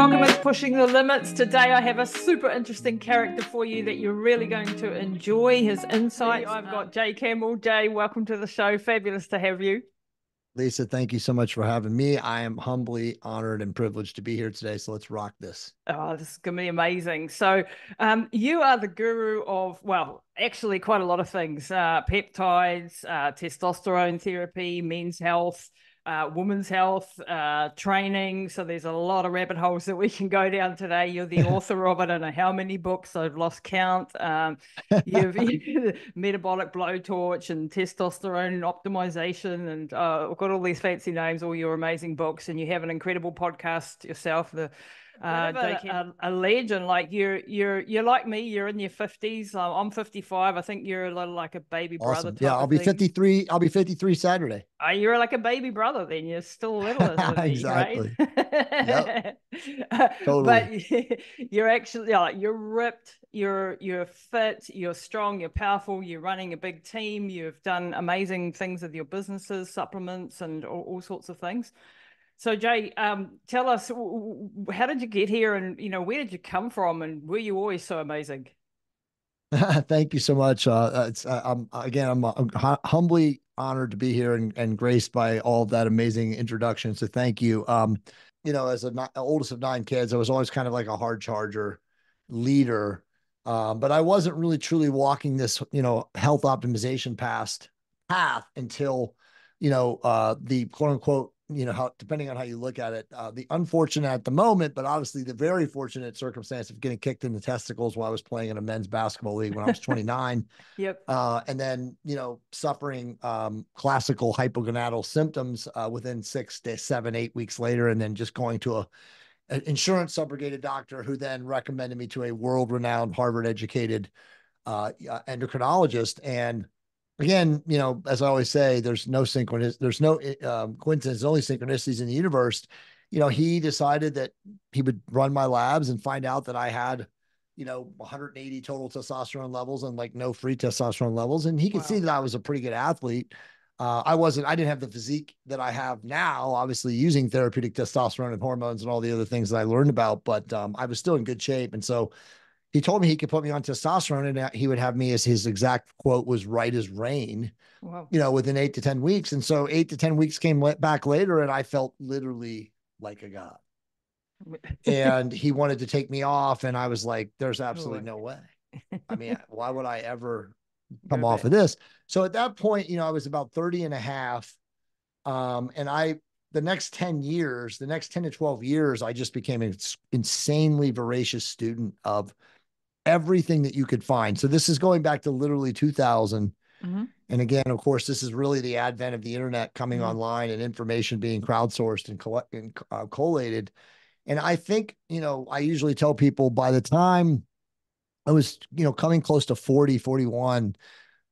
Welcome to Pushing the Limits. Today I have a super interesting character for you that you're really going to enjoy his insights. I've got Jay Campbell. Jay, welcome to the show. Fabulous to have you. Lisa, thank you so much for having me. I am humbly honored and privileged to be here today. So let's rock this. Oh, this is going to be amazing. So you are the guru of, well, actually quite a lot of things. Peptides, testosterone therapy, men's health, women's health, training. So there's a lot of rabbit holes that we can go down today. You're the author of, I don't know how many books, I've lost count. You've Metabolic Blowtorch and Testosterone Optimization, and I've got all these fancy names, all your amazing books, and you have an incredible podcast yourself, the a legend. Like you're like me, you're in your 50s. I'm 55. I think you're a little like a baby brother. Yeah, I'll be 53. I'll be 53 Saturday. You're like a baby brother then. You're still little. Exactly. Me, right? Yep. Totally. But you're actually, like, you're ripped. You're fit. You're strong. You're powerful. You're running a big team. You've done amazing things with your businesses, supplements, and all sorts of things. So Jay, tell us, how did you get here, and where did you come from, and were you always so amazing? Thank you so much. I'm humbly honored to be here and graced by all of that amazing introduction. So thank you. As the oldest of 9 kids, I was always kind of like a hard charger leader, but I wasn't really truly walking this health optimization path until the quote unquote, how, depending on how you look at it, the unfortunate at the moment, but obviously the very fortunate circumstance of getting kicked in the testicles while I was playing in a men's basketball league when I was 29. Yep. And then, suffering classical hypogonadal symptoms within 6 to 7, 8 weeks later, and then just going to an insurance subrogated doctor who then recommended me to a world-renowned, Harvard-educated endocrinologist. And again, as I always say, there's no synchronicity, there's no coincidence, only synchronicities in the universe. He decided that he would run my labs and find out that I had, 180 total testosterone levels and like no free testosterone levels. And he could see that I was a pretty good athlete. I didn't have the physique that I have now, obviously using therapeutic testosterone and hormones and all the other things that I learned about, but I was still in good shape. And so he told me he could put me on testosterone, and he would have me, as his exact quote was, right as rain, within 8 to 10 weeks. And so 8 to 10 weeks came back later, and I felt literally like a god. And he wanted to take me off, and I was like, there's absolutely no way. I mean, why would I ever come off of this? So at that point, I was about 30 and a half. And the next 10 years, the next 10 to 12 years, I just became an insanely voracious student of everything that you could find. So this is going back to literally 2000. Mm-hmm. And again, of course, this is really the advent of the internet coming online and information being crowdsourced and collated. And I think, I usually tell people by the time I was, coming close to 40, 41,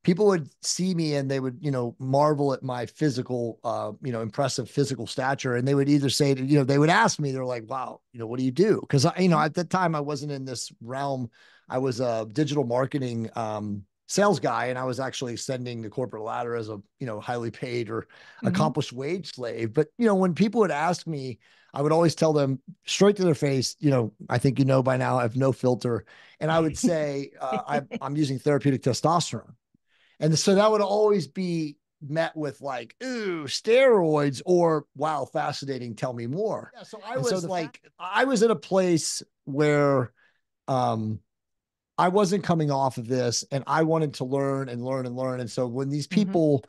people would see me and they would, marvel at my physical, impressive physical stature. And they would either say, they would ask me, they're like, wow, what do you do? Because at that time I wasn't in this realm. I was a digital marketing sales guy, and I was actually ascending the corporate ladder as a, highly paid or accomplished wage slave. But, when people would ask me, I would always tell them straight to their face, I think by now, I have no filter. And I would say, I'm using therapeutic testosterone. And so that would always be met with like, ooh, steroids, or wow, fascinating, tell me more. Yeah, so I was in a place where I wasn't coming off of this, and I wanted to learn and learn and learn. And so when these people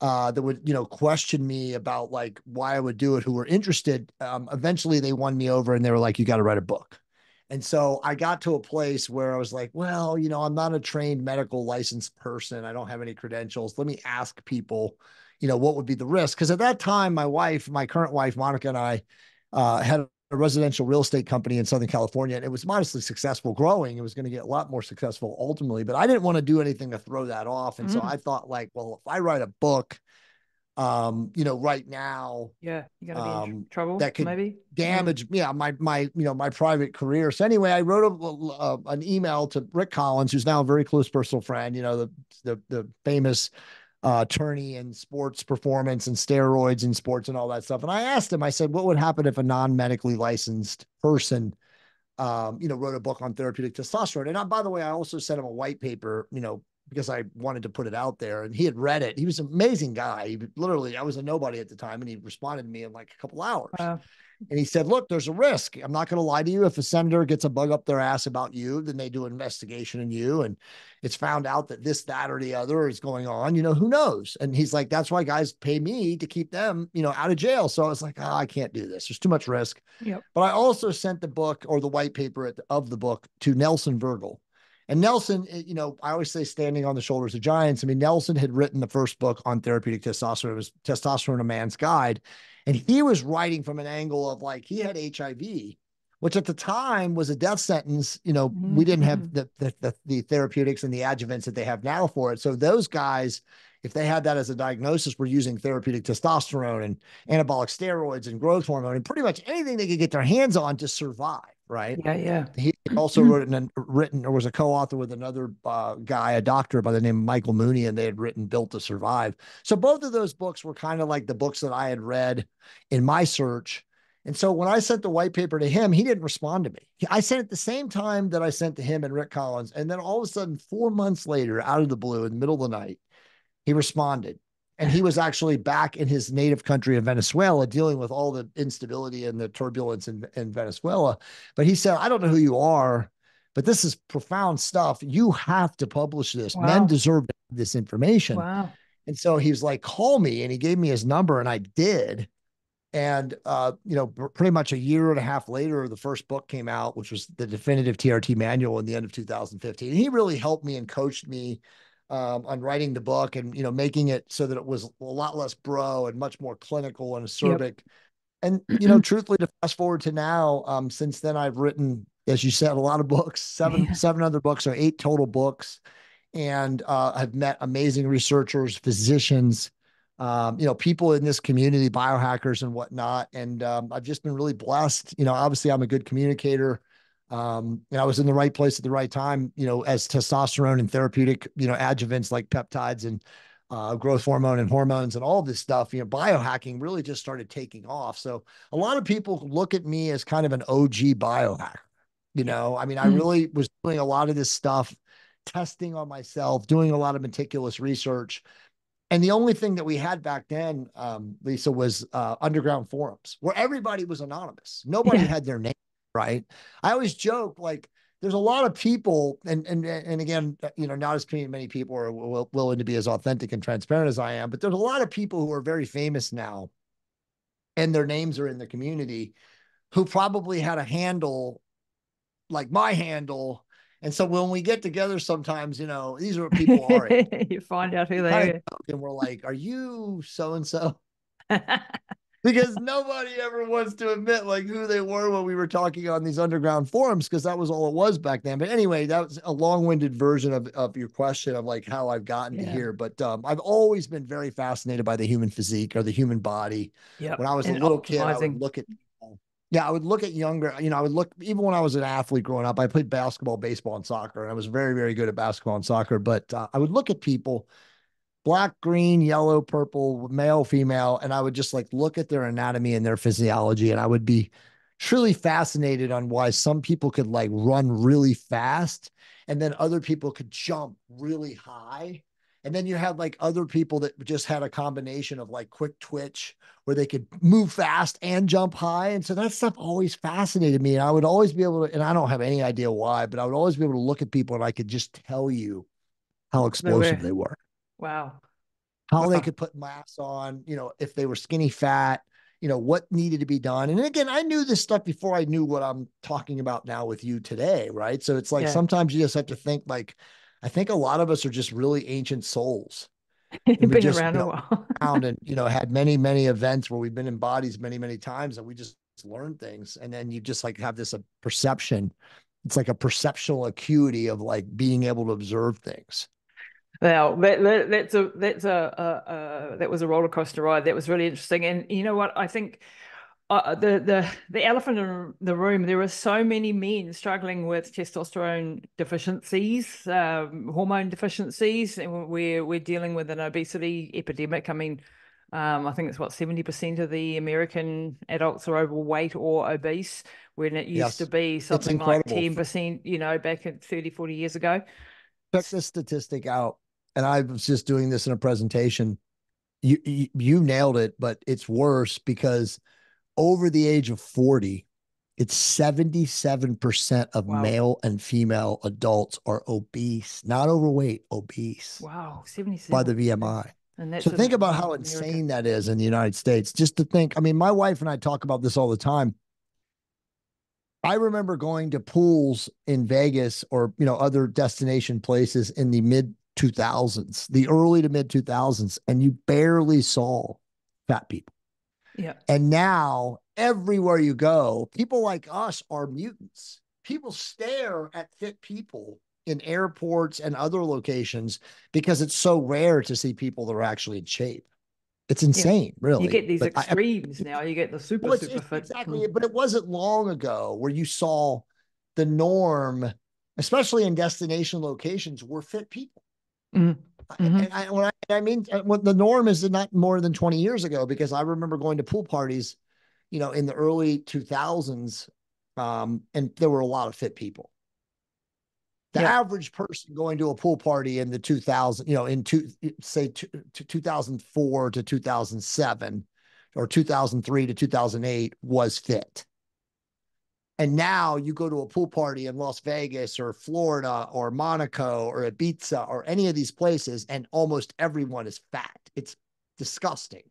that would, question me about like why I would do it, who were interested, eventually they won me over and they were like, you got to write a book. And so I got to a place where I was like, well, I'm not a trained medical licensed person. I don't have any credentials. Let me ask people, what would be the risk? Because at that time, my current wife, Monica, and I had a residential real estate company in Southern California, and it was modestly successful, growing. It was going to get a lot more successful ultimately, but I didn't want to do anything to throw that off. And so I thought like, well, if I write a book, right now, you're gonna be in trouble, that could maybe damage my private career. So anyway, I wrote an email to Rick Collins, who's now a very close personal friend, the famous tourney and sports performance and steroids and sports and all that stuff. And I asked him, I said, what would happen if a non-medically licensed person, you know, wrote a book on therapeutic testosterone? And I, by the way, I also sent him a white paper, you know, because I wanted to put it out there, and he had read it. He was an amazing guy. He literally, I was a nobody at the time, and he responded to me in like a couple hours. Wow. And he said, look, there's a risk. I'm not going to lie to you. If a senator gets a bug up their ass about you, then they do an investigation in you, and it's found out that this, that, or the other is going on, you know, who knows? And he's like, that's why guys pay me to keep them, you know, out of jail. So I was like, oh, I can't do this. There's too much risk. Yep. But I also sent the book, or the white paper of the book, to Nelson Virgil. And Nelson, you know, I always say standing on the shoulders of giants. I mean, Nelson had written the first book on therapeutic testosterone. It was Testosterone, A Man's Guide. And he was writing from an angle of like, he had HIV, which at the time was a death sentence. You know, mm-hmm. we didn't have the therapeutics and the adjuvants that they have now for it. So those guys, if they had that as a diagnosis, were using therapeutic testosterone and anabolic steroids and growth hormone and pretty much anything they could get their hands on to survive. Right. Yeah. Yeah. He also wrote and written, or was a co-author with another guy, a doctor by the name of Michael Mooney, and they had written Built to Survive. So both of those books were kind of like the books that I had read in my search. And so when I sent the white paper to him, he didn't respond to me. I sent it at the same time that I sent to him and Rick Collins. And then all of a sudden, 4 months later, out of the blue, in the middle of the night, he responded. And he was actually back in his native country of Venezuela, dealing with all the instability and the turbulence in Venezuela. But he said, I don't know who you are, but this is profound stuff. You have to publish this. Wow. Men deserve this information. Wow. And so he was like, call me. And he gave me his number, and I did. And, you know, pretty much a year and a half later, the first book came out, which was the definitive TRT manual in the end of 2015. And he really helped me and coached me on writing the book, and, you know, making it so that it was a lot less bro and much more clinical and acerbic. Yep. And, you know, truthfully, to fast forward to now, since then I've written, as you said, a lot of books, seven other books, or 8 total books. And I've met amazing researchers, physicians, you know, people in this community, biohackers and whatnot. And I've just been really blessed. You know, obviously I'm a good communicator. And I was in the right place at the right time, you know, as testosterone and therapeutic, you know, adjuvants like peptides and growth hormone and hormones and all this stuff, you know, biohacking really just started taking off. So a lot of people look at me as kind of an OG biohacker, you know, I mean, I really was doing a lot of this stuff, testing on myself, doing a lot of meticulous research. And the only thing that we had back then, Lisa, was underground forums where everybody was anonymous. Nobody had their name. Right. I always joke, like, there's a lot of people, and again, you know, not as many people are willing to be as authentic and transparent as I am, but there's a lot of people who are very famous now, and their names are in the community, who probably had a handle like my handle. And so when we get together sometimes, you know, these are what people are. You find out who they are. And we're like, are you so-and-so? Because nobody ever wants to admit like who they were when we were talking on these underground forums, because that was all it was back then. But anyway, that was a long-winded version of your question of like how I've gotten to here. But I've always been very fascinated by the human physique or the human body. Yep. When I was a little kid, I would look at, I would look at younger, you know, I would look, even when I was an athlete growing up, I played basketball, baseball, and soccer. And I was very, very good at basketball and soccer. But I would look at people, black, green, yellow, purple, male, female. And I would just like look at their anatomy and their physiology. And I would be truly fascinated on why some people could like run really fast, and then other people could jump really high. And then you had like other people that just had a combination of like quick twitch where they could move fast and jump high. And so that stuff always fascinated me. And I would always be able to, and I don't have any idea why, but I would always be able to look at people and I could just tell you how explosive they were. Wow. How they could put mass on, you know, if they were skinny fat, you know, what needed to be done. And again, I knew this stuff before I knew what I'm talking about now with you today. Right. So it's like, sometimes you just have to think like, I think a lot of us are just really ancient souls. We've been around a while. And, you know, had many, many events where we've been in bodies many, many times, and we just learn things. And then you just like have this perception. It's like a perceptual acuity of like being able to observe things. Now that was a roller coaster ride. That was really interesting. And you know what? I think the elephant in the room, there are so many men struggling with testosterone deficiencies, hormone deficiencies, and we're dealing with an obesity epidemic. I mean, I think it's what, 70% of the American adults are overweight or obese, when it used to be something like 10%, you know, back at 30, 40 years ago. Check this statistic out. And I was just doing this in a presentation. You nailed it, but it's worse because over the age of 40, it's 77% of male and female adults are obese, not overweight, obese. Wow, 77%. By the VMI. And that's so think about how insane that is in the United States. Just to think, I mean, my wife and I talk about this all the time. I remember going to pools in Vegas or, you know, other destination places in the mid 2000s, the early to mid 2000s, and you barely saw fat people. Yeah. And now everywhere you go, people like us are mutants. People stare at fit people in airports and other locations because it's so rare to see people that are actually in shape. It's insane, really. You get these extremes now. You get the super fit. Exactly. But it wasn't long ago where you saw the norm, especially in destination locations, were fit people. Mm-hmm. And I mean, the norm is not more than 20 years ago, because I remember going to pool parties, you know, in the early 2000s, and there were a lot of fit people. The average person going to a pool party in the 2000, you know, in say 2004 to 2007 or 2003 to 2008 was fit. And now you go to a pool party in Las Vegas or Florida or Monaco or Ibiza or any of these places, and almost everyone is fat. It's disgusting.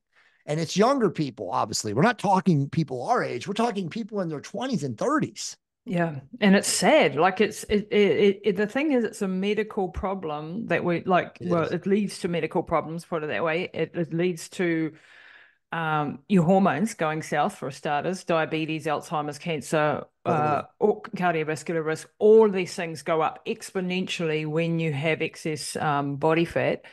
And it's younger people, obviously. We're not talking people our age. We're talking people in their 20s and 30s. Yeah. And it's sad. Like the thing is, it's a medical problem that we like, it leads to medical problems, put it that way. It leads to your hormones going south, for starters, diabetes, Alzheimer's, cancer, or cardiovascular risk. All these things go up exponentially when you have excess body fat.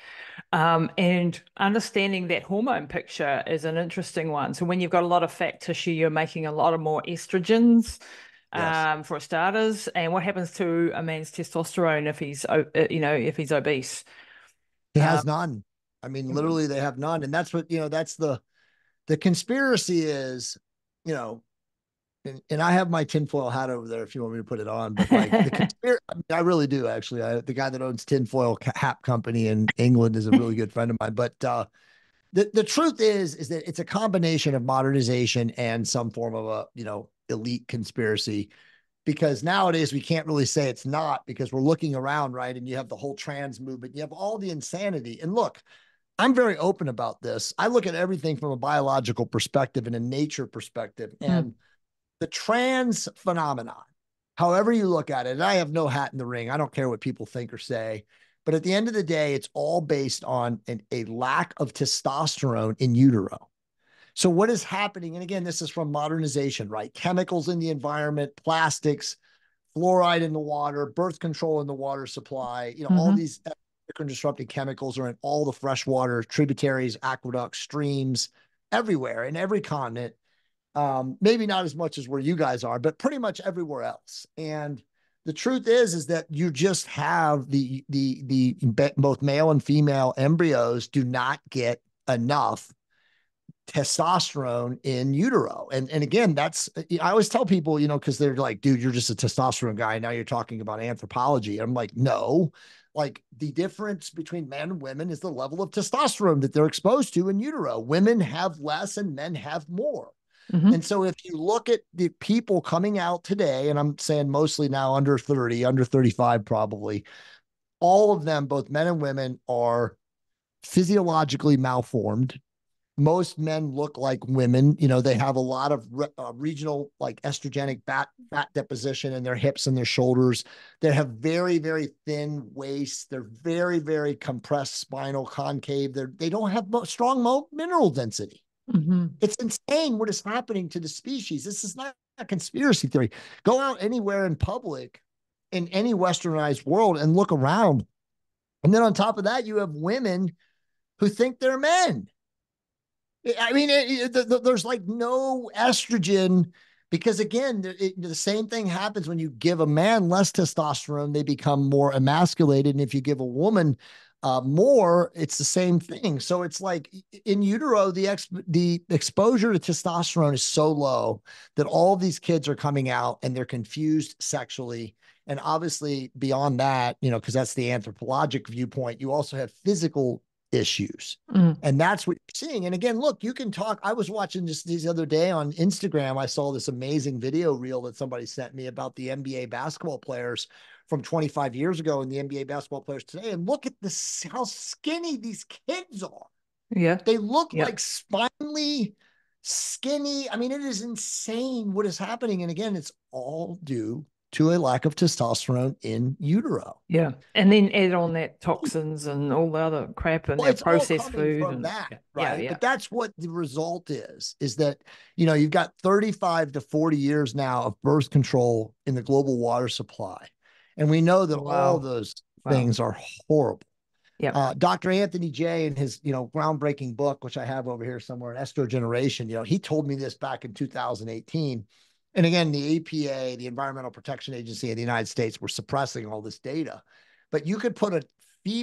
And understanding that hormone picture is an interesting one. So when you've got a lot of fat tissue, you're making a lot of more estrogens, for starters. And what happens to a man's testosterone if he's, you know, if he's obese? He has none. I mean, literally, they have none. And that's what, you know, that's the conspiracy is, you know, and I have my tinfoil hat over there if you want me to put it on. But like I really do, actually. The guy that owns Tinfoil Hat Company in England is a really good friend of mine. But the truth is that it's a combination of modernization and some form of a, you know, elite conspiracy. Because nowadays we can't really say it's not, because we're looking around, right? And you have the whole trans movement. You have all the insanity. And look, I'm very open about this. I look at everything from a biological perspective and a nature perspective. And the trans phenomenon, however you look at it, and I have no hat in the ring. I don't care what people think or say. But at the end of the day, it's all based on a lack of testosterone in utero. So what is happening? And again, this is from modernization, right? Chemicals in the environment, plastics, fluoride in the water, birth control in the water supply, you know, all these endocrine disrupting chemicals are in all the freshwater tributaries, aqueducts, streams, everywhere in every continent. Maybe not as much as where you guys are, but pretty much everywhere else. And the truth is that you just have the both male and female embryos do not get enough testosterone in utero. And again, that's, I always tell people, you know, because they're like, dude, you're just a testosterone guy. Now you're talking about anthropology. I'm like, no, like the difference between men and women is the level of testosterone that they're exposed to in utero. Women have less and men have more. And so if you look at the people coming out today, and I'm saying mostly now under 30, under 35, probably all of them, both men and women, are physiologically malformed. Most men look like women. You know, they have a lot of regional, like estrogenic fat deposition in their hips and their shoulders. They have very, very thin waists. They're very, very compressed spinal concave. They don't have strong mineral density. It's insane what is happening to the species. This is not a conspiracy theory. Go out anywhere in public in any westernized world and look around. And then on top of that, you have women who think they're men. I mean, there's like no estrogen, because again, the same thing happens when you give a man less testosterone, they become more emasculated. And if you give a woman more, it's the same thing. So it's like in utero, the exposure to testosterone is so low that all of these kids are coming out and they're confused sexually. And obviously beyond that, you know, because that's the anthropologic viewpoint, you also have physical issues. Mm. And that's what you're seeing. And again, look, you can talk. I was watching just the other day on Instagram, I saw this amazing video reel that somebody sent me about the NBA basketball players from 25 years ago and the NBA basketball players today. And look at this, how skinny these kids are. Yeah. They look like spindly, skinny. I mean, it is insane what is happening. And again, it's all due to a lack of testosterone in utero. Yeah. And then add on that toxins and all the other crap and that processed food. From that, right? But that's what the result is that, you know, you've got 35 to 40 years now of birth control in the global water supply. And we know that all those things are horrible. Yeah. Dr. Anthony Jay, in his, you know, groundbreaking book, which I have over here somewhere, Estrogeneration, you know, he told me this back in 2018. And again, the EPA, the Environmental Protection Agency in the United States, were suppressing all this data. But you could put a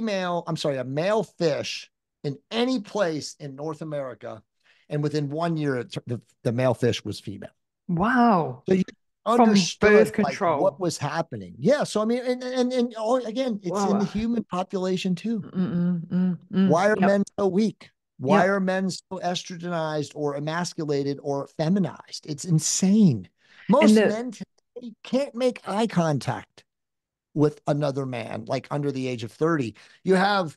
male fish in any place in North America, and within 1 year, the male fish was female. Wow. So you understood from birth control, like, what was happening. Yeah. So I mean, and all, again, it's in the human population too. Why are men so weak? Why are men so estrogenized or emasculated or feminized? It's insane. Most men today can't make eye contact with another man, like under the age of 30. You have,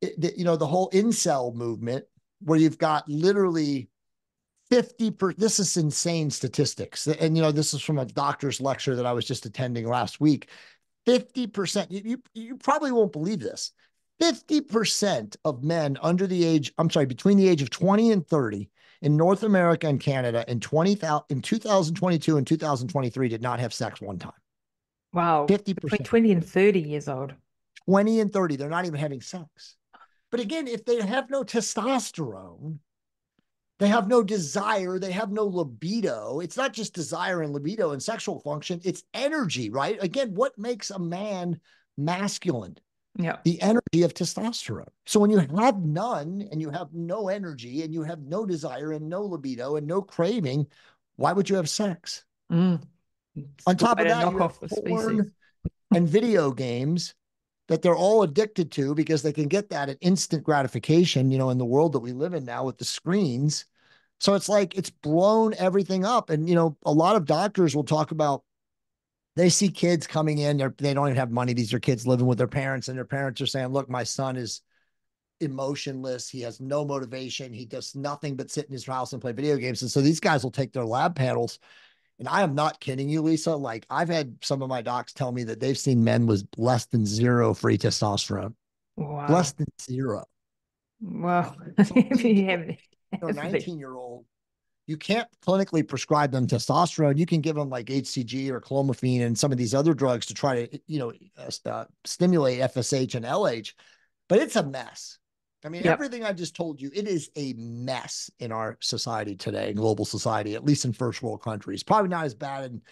you know, the whole incel movement where you've got literally 50%. This is insane statistics. And, you know, this is from a doctor's lecture that I was just attending last week. 50%. You probably won't believe this. 50% of men between the age of 20 and 30 in North America and Canada in 2022 and 2023 did not have sex one time. Wow. 50%. Between 20 and 30 years old. 20 and 30. They're not even having sex. But again, if they have no testosterone, they have no desire, they have no libido. It's not just desire and libido and sexual function. It's energy, right? Again, what makes a man masculine? Yeah, the energy of testosterone. So when you have none and you have no energy and you have no desire and no libido and no craving, why would you have sex? On top of that, you have porn and video games that they're all addicted to because they can get that at instant gratification, you know, in the world that we live in now with the screens. So it's like it's blown everything up. And, you know, a lot of doctors will talk about, they see kids coming in, they don't even have money. These are kids living with their parents, and their parents are saying, look, my son is emotionless. He has no motivation. He does nothing but sit in his house and play video games. And so these guys will take their lab panels. And I am not kidding you, Lisa. Like, I've had some of my docs tell me that they've seen men with less than zero free testosterone. Wow. Less than zero. Wow. So a 19-year-old. You can't clinically prescribe them testosterone. You can give them like HCG or Clomiphene and some of these other drugs to try to, you know, stimulate FSH and LH, but it's a mess. I mean, everything I just told you, it is a mess in our society today, global society, at least in first world countries. Probably not as bad in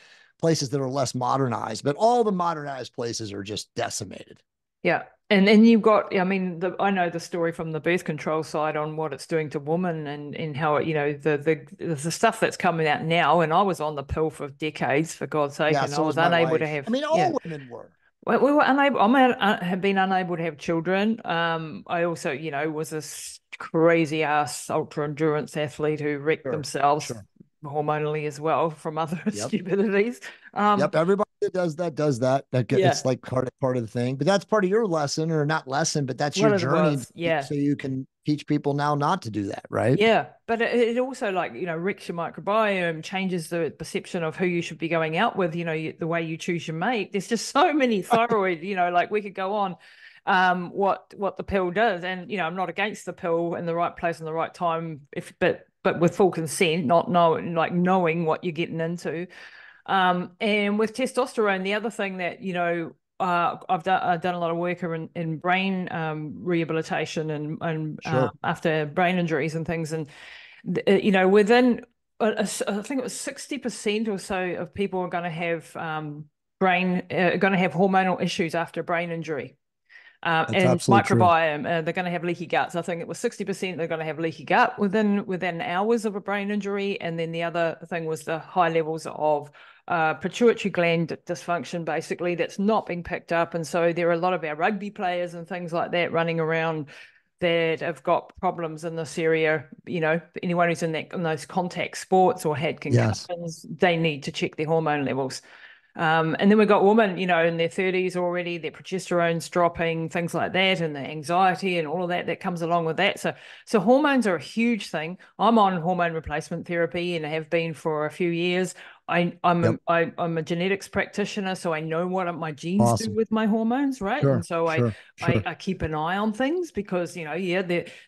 places that are less modernized, but all the modernized places are just decimated. Yeah. And you've got, I mean, I know the story from the birth control side on what it's doing to women and how it, you know, the stuff that's coming out now. And I was on the pill for decades, for God's sake, and so I was unable to have. I mean, all women were. We were unable. I have been unable to have children. I also, you know, was this crazy ass ultra endurance athlete who wrecked themselves hormonally as well from other stupidities. Everybody that does that. It's like part of the thing, but that's part of your lesson, or not lesson, but that's your journey. Yeah. So you can teach people now not to do that. Right. Yeah. But it also, like, you know, wrecks your microbiome, changes the perception of who you should be going out with, you know, the way you choose your mate. There's just so many thyroid, you know, like we could go on, what the pill does. And, you know, I'm not against the pill in the right place and the right time, but with full consent, knowing what you're getting into. And with testosterone, the other thing that, you know, I've done a lot of work in brain rehabilitation and sure. After brain injuries and things, and you know, within I think it was 60% or so of people are going to have hormonal issues after brain injury. And microbiome, they're going to have leaky guts. I think it was 60% they're going to have leaky gut within hours of a brain injury. And then the other thing was the high levels of pituitary gland dysfunction, basically, that's not being picked up. And so there are a lot of our rugby players and things like that running around that have got problems in this area. You know, anyone who's in those contact sports or had concussions, yes. they need to check their hormone levels. And then we've got women, you know, in their 30s already, their progesterone's dropping, things like that, and the anxiety and all of that that comes along with that. So hormones are a huge thing. I'm on hormone replacement therapy and I have been for a few years. I'm a genetics practitioner, so I know what my genes awesome. Do with my hormones, right? Sure, and so I keep an eye on things because, you know, yeah,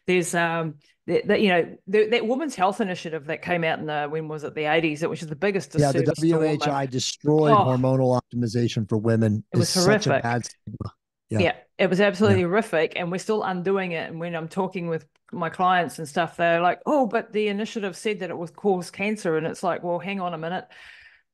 there's that, you know, that Women's Health Initiative that came out in the 80s, which is the biggest disservice. Yeah, the WHI destroyed hormonal optimization for women. It was horrific. Such a bad stigma. Yeah, it was absolutely horrific, and we're still undoing it. And when I'm talking with my clients and stuff, they're like, "Oh, but the initiative said that it would cause cancer," and it's like, "Well, hang on a minute,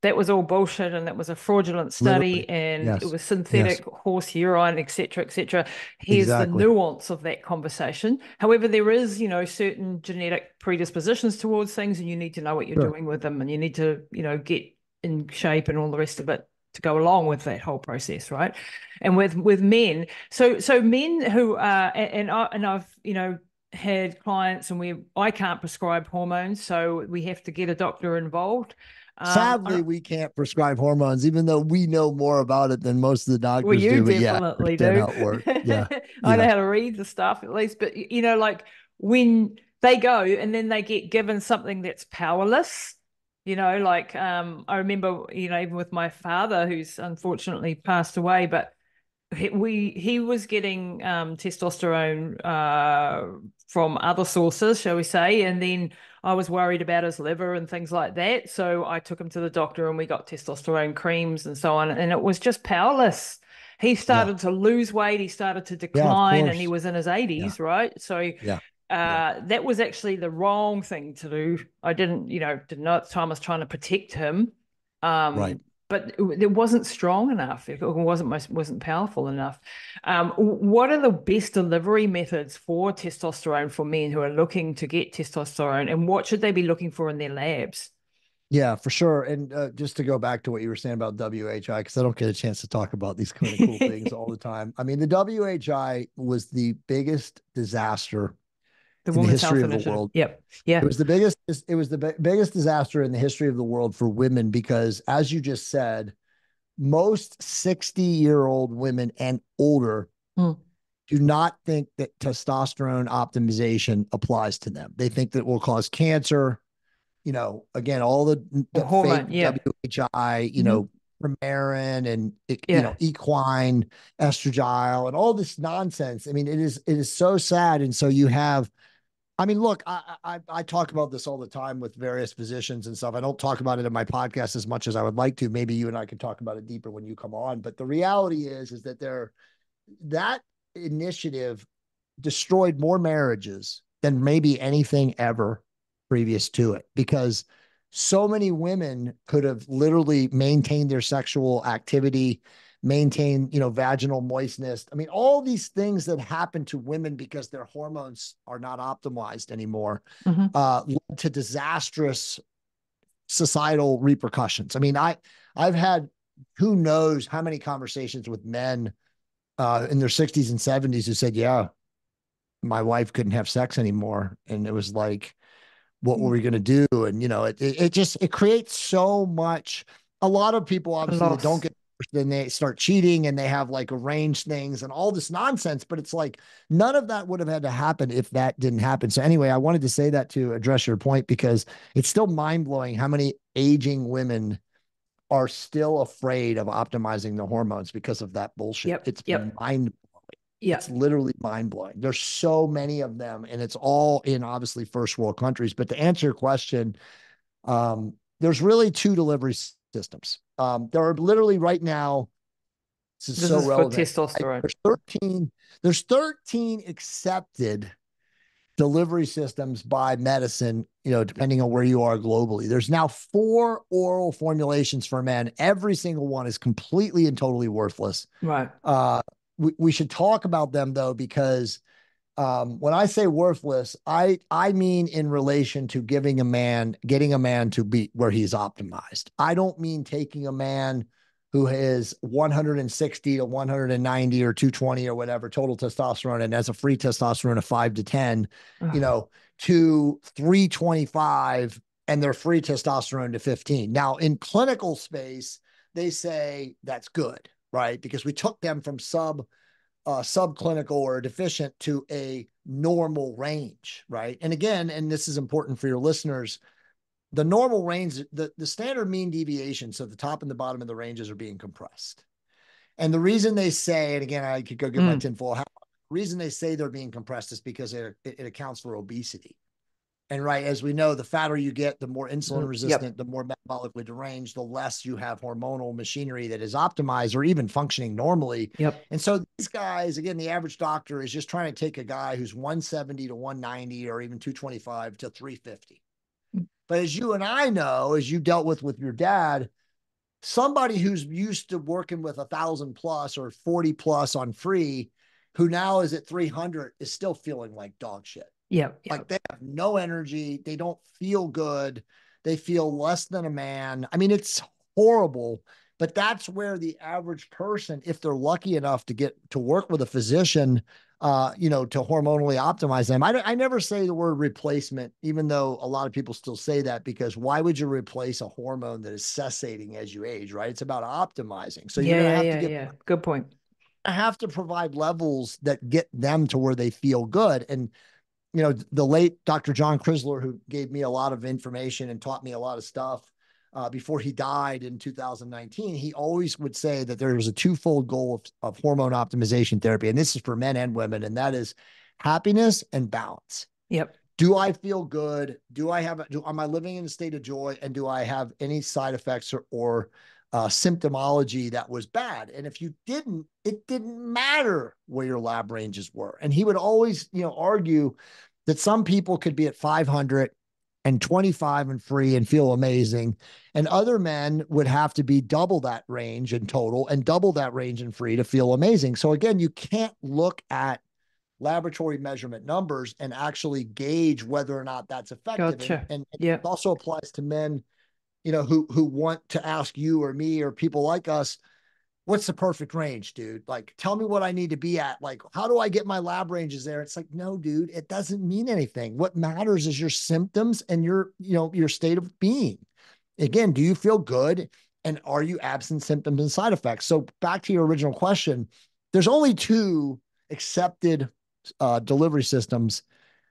that was all bullshit, and that was a fraudulent study, literally. And yes. it was synthetic yes. horse urine, etc., etc." Here's exactly. the nuance of that conversation. However, there is, you know, certain genetic predispositions towards things, and you need to know what you're sure. doing with them, and you need to, you know, get in shape and all the rest of it to go along with that whole process, right? And with men, so men who are, and I've, you know, had clients, and I can't prescribe hormones, so we have to get a doctor involved. Sadly, we can't prescribe hormones, even though we know more about it than most of the doctors do. Well, you definitely do. Yeah. I know how to read the stuff at least, but you know, like when they go and then they get given something that's powerless, you know, like I remember, you know, even with my father, who's unfortunately passed away, but he was getting testosterone from other sources, shall we say, and then I was worried about his liver and things like that, so I took him to the doctor and we got testosterone creams and so on, and it was just powerless. He started to lose weight, he started to decline, and he was in his 80s, right? So that was actually the wrong thing to do. I didn't know at the time. I was trying to protect him, right? But it wasn't strong enough. It wasn't powerful enough. What are the best delivery methods for testosterone for men who are looking to get testosterone, and what should they be looking for in their labs? Yeah, for sure. And just to go back to what you were saying about WHI, because I don't get a chance to talk about these kind of cool things all the time. I mean, the WHI was the biggest disaster in the history of the world. Yep. Yeah. It was the biggest disaster in the history of the world for women, because as you just said, most 60-year-old women and older do not think that testosterone optimization applies to them. They think that it will cause cancer. You know, again, all the hormone, WHI, you know, Primarin and you know, equine estradiol and all this nonsense. I mean, it is so sad. And so you have, I mean, look, I talk about this all the time with various physicians and stuff. I don't talk about it in my podcast as much as I would like to. Maybe you and I could talk about it deeper when you come on. But the reality is that that initiative destroyed more marriages than maybe anything ever previous to it, because so many women could have literally maintained their sexual activity, maintained, you know, vaginal moistness. I mean, all these things that happen to women because their hormones are not optimized anymore led to disastrous societal repercussions. I mean, I've had who knows how many conversations with men in their 60s and 70s who said, yeah, my wife couldn't have sex anymore. And it was like, what were we going to do? And, you know, it creates so much. A lot of people obviously don't get, then they start cheating and they have like arranged things and all this nonsense, but it's like none of that would have had to happen if that didn't happen. So anyway, I wanted to say that to address your point, because it's still mind blowing how many aging women are still afraid of optimizing their hormones because of that bullshit. It's mind blowing. Yeah. It's literally mind blowing. There's so many of them, and it's all in obviously first world countries. But to answer your question, there's really two delivery systems. There are literally right now This is so relevant. For testosterone. There's 13 accepted delivery systems by medicine, you know, depending on where you are globally. There's now 4 oral formulations for men. Every single one is completely and totally worthless. Right. We should talk about them though, because when I say worthless, I mean in relation to getting a man to be where he's optimized. I don't mean taking a man who is 160 to 190 or 220 or whatever total testosterone and has a free testosterone of 5 to 10, you know, to 325 and their free testosterone to 15. Now in clinical space, they say that's good, right? Because we took them from subclinical or deficient to a normal range, right? And again, and this is important for your listeners, the normal range, the standard mean deviation, so the top and the bottom of the ranges are being compressed. And the reason they say, and again, I could go get my tinfoil hat. The reason they say they're being compressed is because it accounts for obesity. And right, as we know, the fatter you get, the more insulin resistant, the more metabolically deranged, the less you have hormonal machinery that is optimized or even functioning normally. And so these guys, again, the average doctor is just trying to take a guy who's 170 to 190 or even 225 to 350. But as you and I know, as you dealt with your dad, somebody who's used to working with 1,000 plus or 40 plus on free, who now is at 300, is still feeling like dog shit. Like they have no energy. They don't feel good. They feel less than a man. I mean, it's horrible, but that's where the average person, if they're lucky enough to get to work with a physician, you know, to hormonally optimize them. I never say the word replacement, even though a lot of people still say that, because why would you replace a hormone that is cessating as you age, right? It's about optimizing. So you're going to have to get, good point. I have to provide levels that get them to where they feel good. And, you know, the late Dr. John Crisler, who gave me a lot of information and taught me a lot of stuff before he died in 2019, he always would say that there was a twofold goal of hormone optimization therapy. And this is for men and women. And that is happiness and balance. Do I feel good? Am I living in a state of joy? And do I have any side effects or symptomology that was bad? And if you didn't, it didn't matter where your lab ranges were. And he would always, you know, argue that some people could be at 500 and 25 and free and feel amazing. And other men would have to be double that range in total and double that range in free to feel amazing. So again, you can't look at laboratory measurement numbers and actually gauge whether or not that's effective. And it also applies to men, you know, who want to ask you or me or people like us, what's the perfect range, dude? Like, tell me what I need to be at. Like, how do I get my lab ranges there? It's like, no, dude, it doesn't mean anything. What matters is your symptoms and your, you know, your state of being. Again, do you feel good? And are you absent symptoms and side effects? So back to your original question, there's only 2 accepted delivery systems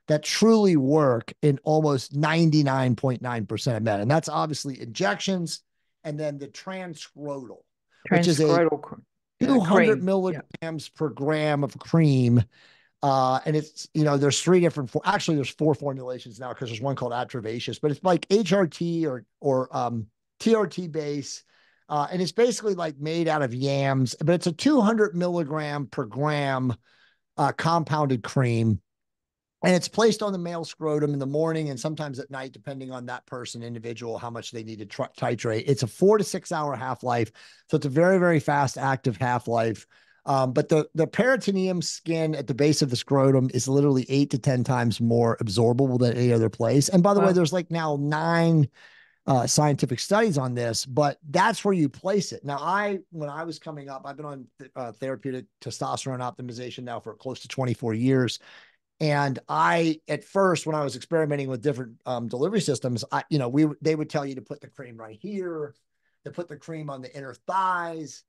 that truly work in almost 99.9% of men. And that's obviously injections and then the transcrotyle. Which is a 200 milligrams per gram of cream. And it's, you know, there's 3 different, actually there's 4 formulations now because there's one called Atravaceous, but it's like HRT or TRT base. And it's basically like made out of yams, but it's a 200 milligram per gram compounded cream. And it's placed on the male scrotum in the morning and sometimes at night, depending on that person, individual, how much they need to titrate. It's a 4 to 6 hour half-life. So it's a very, very fast active half-life. But the peritoneum skin at the base of the scrotum is literally 8 to 10 times more absorbable than any other place. And by the way, there's like now 9 scientific studies on this, but that's where you place it. Now, when I was coming up, I've been on therapeutic testosterone optimization now for close to 24 years. And at first, when I was experimenting with different delivery systems, they would tell you to put the cream right here, to put the cream on the inner thighs.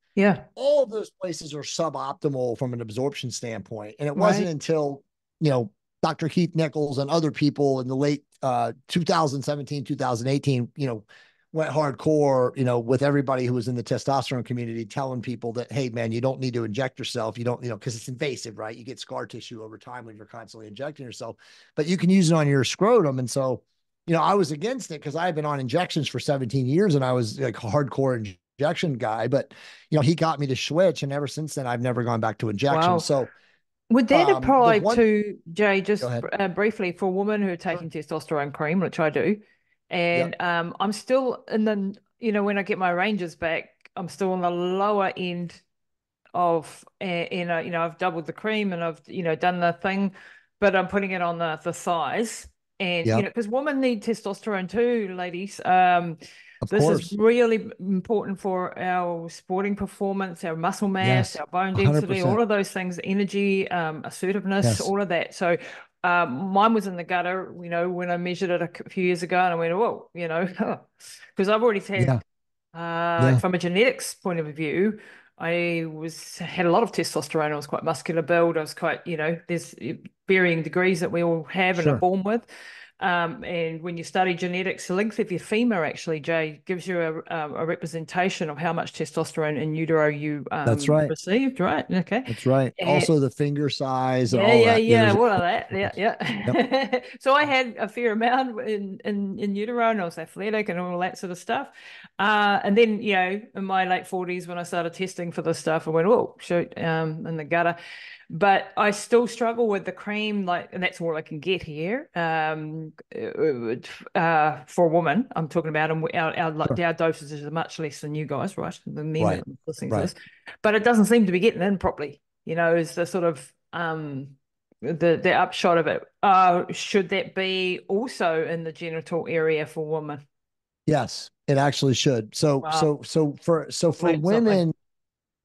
All of those places are suboptimal from an absorption standpoint. And it wasn't until, you know, Dr. Keith Nichols and other people in the late 2017, 2018, you know, went hardcore, you know, with everybody who was in the testosterone community telling people that, hey, man, you don't need to inject yourself. You don't, you know, because it's invasive, right? You get scar tissue over time when you're constantly injecting yourself, but you can use it on your scrotum. And so, you know, I was against it because I had been on injections for 17 years and I was like hardcore injection guy, but you know, he got me to switch, and ever since then I've never gone back to injection. Wow. So would that apply to, Jay, just briefly, for women who are taking testosterone cream, which I do, and I'm still in the, you know, when I get my ranges back, I'm still on the lower end of, you know, I've doubled the cream and I've, you know, done the thing, but I'm putting it on the thighs. And, you know, because women need testosterone too, ladies. Of course. This is really important for our sporting performance, our muscle mass, our bone density, 100%. All of those things, energy, assertiveness, all of that. So mine was in the gutter, you know, when I measured it a few years ago, and I went, whoa, you know, because I've already had, from a genetics point of view, I had a lot of testosterone. I was quite muscular build. I was quite, you know, there's varying degrees that we all have and are born with. And when you study genetics, the length of your femur actually, Jay, gives you a representation of how much testosterone in utero you received, right? Okay. That's right. And also the finger size and all that. All of that. So I had a fair amount in utero, and I was athletic and all that sort of stuff. And then, you know, in my late 40s when I started testing for this stuff, I went, oh, shoot, in the gutter. But I still struggle with the cream, like, and that's all I can get here for a woman. I'm talking about, and our dosages are much less than you guys, right? Than men listening to this, but it doesn't seem to be getting in properly. You know, is the sort of the upshot of it. Should that be also in the genital area for women? Yes, it actually should. So for women.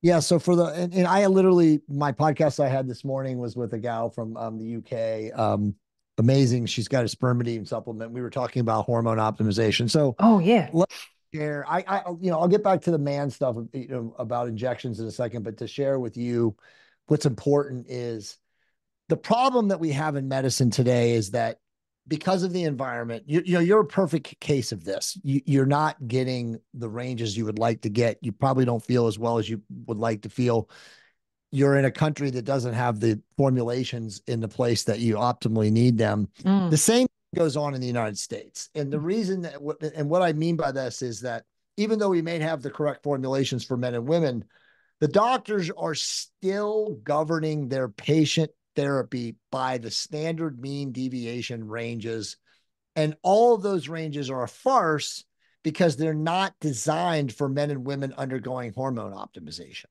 Yeah. So for the, and I literally, my podcast I had this morning was with a gal from the UK. Amazing. She's got a spermidine supplement. We were talking about hormone optimization. So, let's share. I'll get back to the man stuff, you know, about injections in a second, but to share with you what's important is the problem that we have in medicine today is that because of the environment, you know, you're a perfect case of this. You're not getting the ranges you would like to get. You probably don't feel as well as you would like to feel. You're in a country that doesn't have the formulations in the place that you optimally need them. Mm. The same goes on in the United States. And the reason that, and what I mean by this is that even though we may have the correct formulations for men and women, the doctors are still governing their patient therapy by the standard mean deviation ranges. And all of those ranges are a farce because they're not designed for men and women undergoing hormone optimization.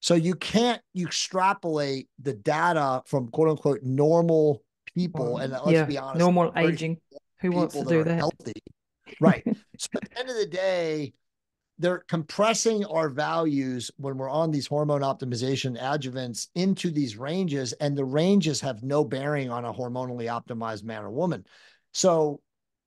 So you can't extrapolate the data from quote unquote normal people. And let's be honest, normal aging. Who wants to do that? Healthy. Right. So at the end of the day, they're compressing our values when we're on these hormone optimization adjuvants into these ranges, and the ranges have no bearing on a hormonally optimized man or woman. So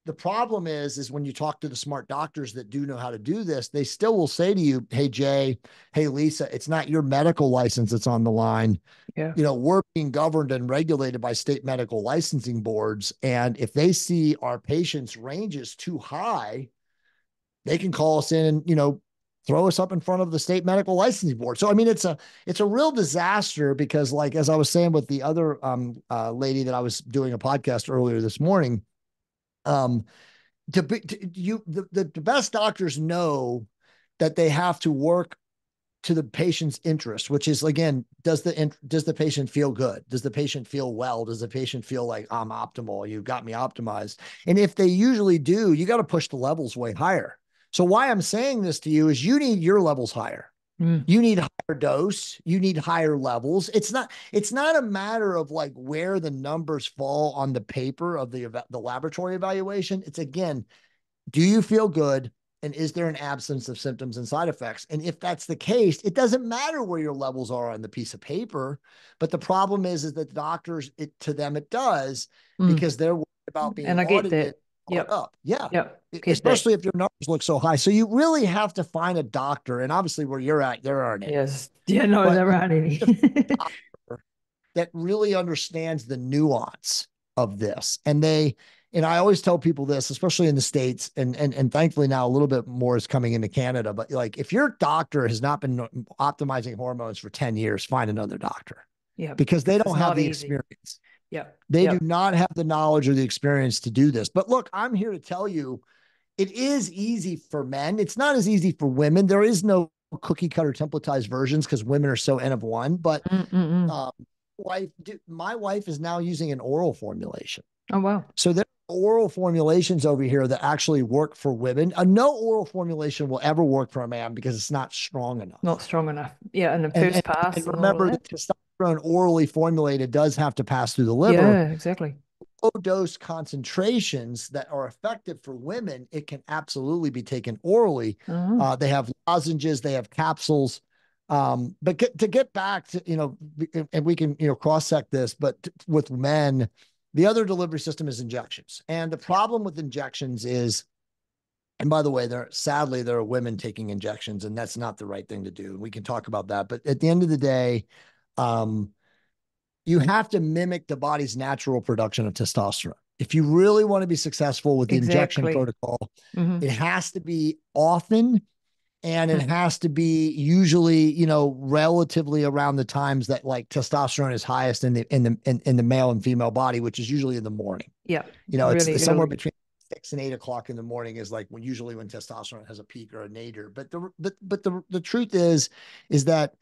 the problem is when you talk to the smart doctors that do know how to do this, they still will say to you, hey, Jay, hey, Lisa, it's not your medical license that's on the line. Yeah. You know, we're being governed and regulated by state medical licensing boards. And if they see our patients' ranges too high, they can call us in and, you know, throw us up in front of the state medical licensing board. So, I mean, it's a real disaster because, like, as I was saying with the other lady that I was doing a podcast earlier this morning, the best doctors know that they have to work to the patient's interest, which is, again, does the patient feel good? Does the patient feel well? Does the patient feel like I'm optimal? You've got me optimized. And if they usually do, you got to push the levels way higher. So why I'm saying this to you is you need your levels higher. Mm. You need higher dose. You need higher levels. It's not a matter of like where the numbers fall on the paper of the laboratory evaluation. It's, again, do you feel good? And is there an absence of symptoms and side effects? And if that's the case, it doesn't matter where your levels are on the piece of paper. But the problem is that doctors, to them, it does, because they're worried about being audited. I get that. Up. Yeah. Yep. Especially if your numbers look so high. So you really have to find a doctor. And obviously where you're at, there aren't any. Yes. Yeah, no, but there aren't any. That really understands the nuance of this. And I always tell people this, especially in the States, and thankfully now a little bit more is coming into Canada, but like if your doctor has not been optimizing hormones for 10 years, find another doctor. Yeah. Because they don't have the experience. Yeah. They do not have the knowledge or the experience to do this. But look, I'm here to tell you, It is easy for men. It's not as easy for women. There is no cookie cutter templatized versions because women are so N of one, but my wife is now using an oral formulation. Oh, wow. So there are oral formulations over here that actually work for women. No oral formulation will ever work for a man because it's not strong enough. Not strong enough. Yeah. And the first pass. And remember that testosterone orally formulated does have to pass through the liver. Yeah, exactly. Low dose concentrations that are effective for women, it can absolutely be taken orally. Mm-hmm. They have lozenges, they have capsules. But to get back to, and we can, cross-sect this, but with men, the other delivery system is injections. And the problem with injections is, and by the way, sadly, there are women taking injections, and that's not the right thing to do. We can talk about that. But at the end of the day, you have to mimic the body's natural production of testosterone. If you really want to be successful with the injection protocol, it has to be often, and it has to be usually, relatively around the times that like testosterone is highest in the male and female body, which is usually in the morning. Yeah. It's somewhere between 6 and 8 o'clock in the morning is like when usually when testosterone has a peak or a nadir. But the truth is that,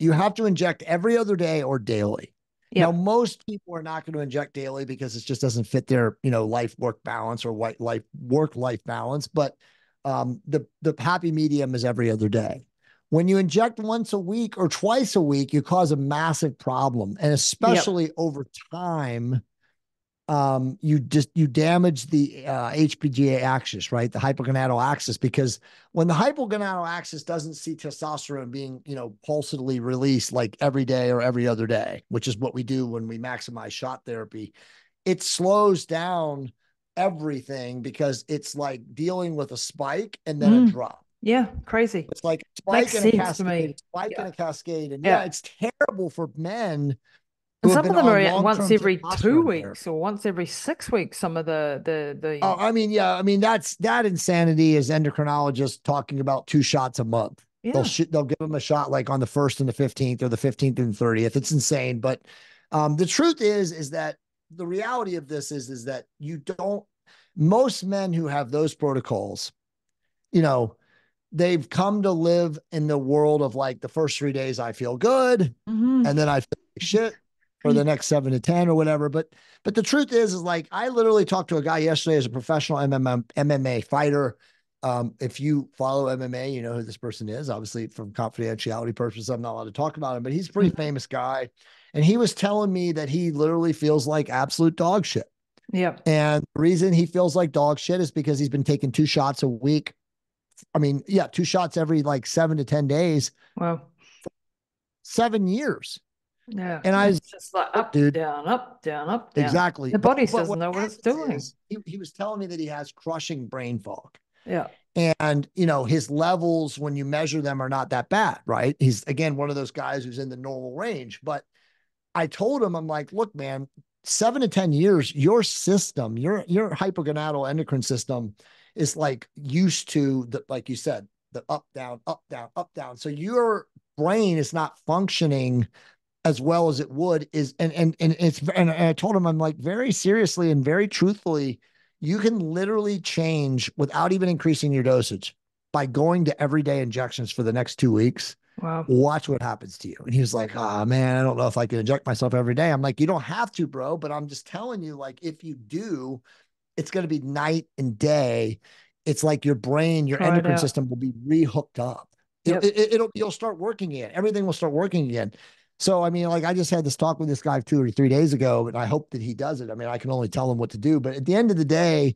you have to inject every other day or daily. Yep. Now, most people are not going to inject daily because it just doesn't fit their, life-work balance or work-life balance. But the happy medium is every other day. When you inject once a week or twice a week, you cause a massive problem. And especially over time, you damage the HPGA axis, right? The hypogonadal axis, because when the hypogonadal axis doesn't see testosterone being, pulsatively released like every day or every other day, which is what we do when we maximize shot therapy, it slows down everything because it's like dealing with a spike and then a drop. Yeah, crazy. It's like a spike and a cascade, spike and a cascade. And yeah, it's terrible for men. Some of them are once every 2 weeks or once every 6 weeks. Some of the oh, I mean that insanity is endocrinologists talking about 2 shots a month. Yeah. They'll give them a shot like on the 1st and the 15th or the 15th and 30th. It's insane, but the truth is that the reality of this is that most men who have those protocols, they've come to live in the world of like the first 3 days I feel good and then I feel like shit. Or the next 7 to 10 or whatever. But the truth is like, I literally talked to a guy yesterday as a professional MMA fighter. If you follow MMA, you know who this person is. Obviously, from confidentiality purposes, I'm not allowed to talk about him, but he's a pretty famous guy. And he was telling me that he literally feels like absolute dog shit. Yeah. And the reason he feels like dog shit is because he's been taking 2 shots a week. 2 shots every like 7 to 10 days. Wow. 7 years. Yeah, and I was just like up, dude, down, up, down, up, down. Exactly. The body doesn't know what it's doing. He was telling me that he has crushing brain fog. Yeah. And, his levels, when you measure them, are not that bad, right? He's, again, one of those guys who's in the normal range. But I told him, I'm like, look, man, 7 to 10 years, your system, your hypogonadal endocrine system is like used to, like you said, the up, down, up, down, up, down. So your brain is not functioning as well as it would and I told him, I'm like, very seriously and very truthfully, you can literally change without even increasing your dosage by going to everyday injections for the next 2 weeks. Wow. Watch what happens to you. And he was like, oh man, I don't know if I can inject myself every day. I'm like, you don't have to, bro, but I'm just telling you, like, if you do, it's going to be night and day. It's like your brain, your endocrine system will be rehooked up. Yep. You'll start working again. Everything will start working again. So, I just had this talk with this guy 2 or 3 days ago, and I hope that he does it. I can only tell him what to do. But at the end of the day,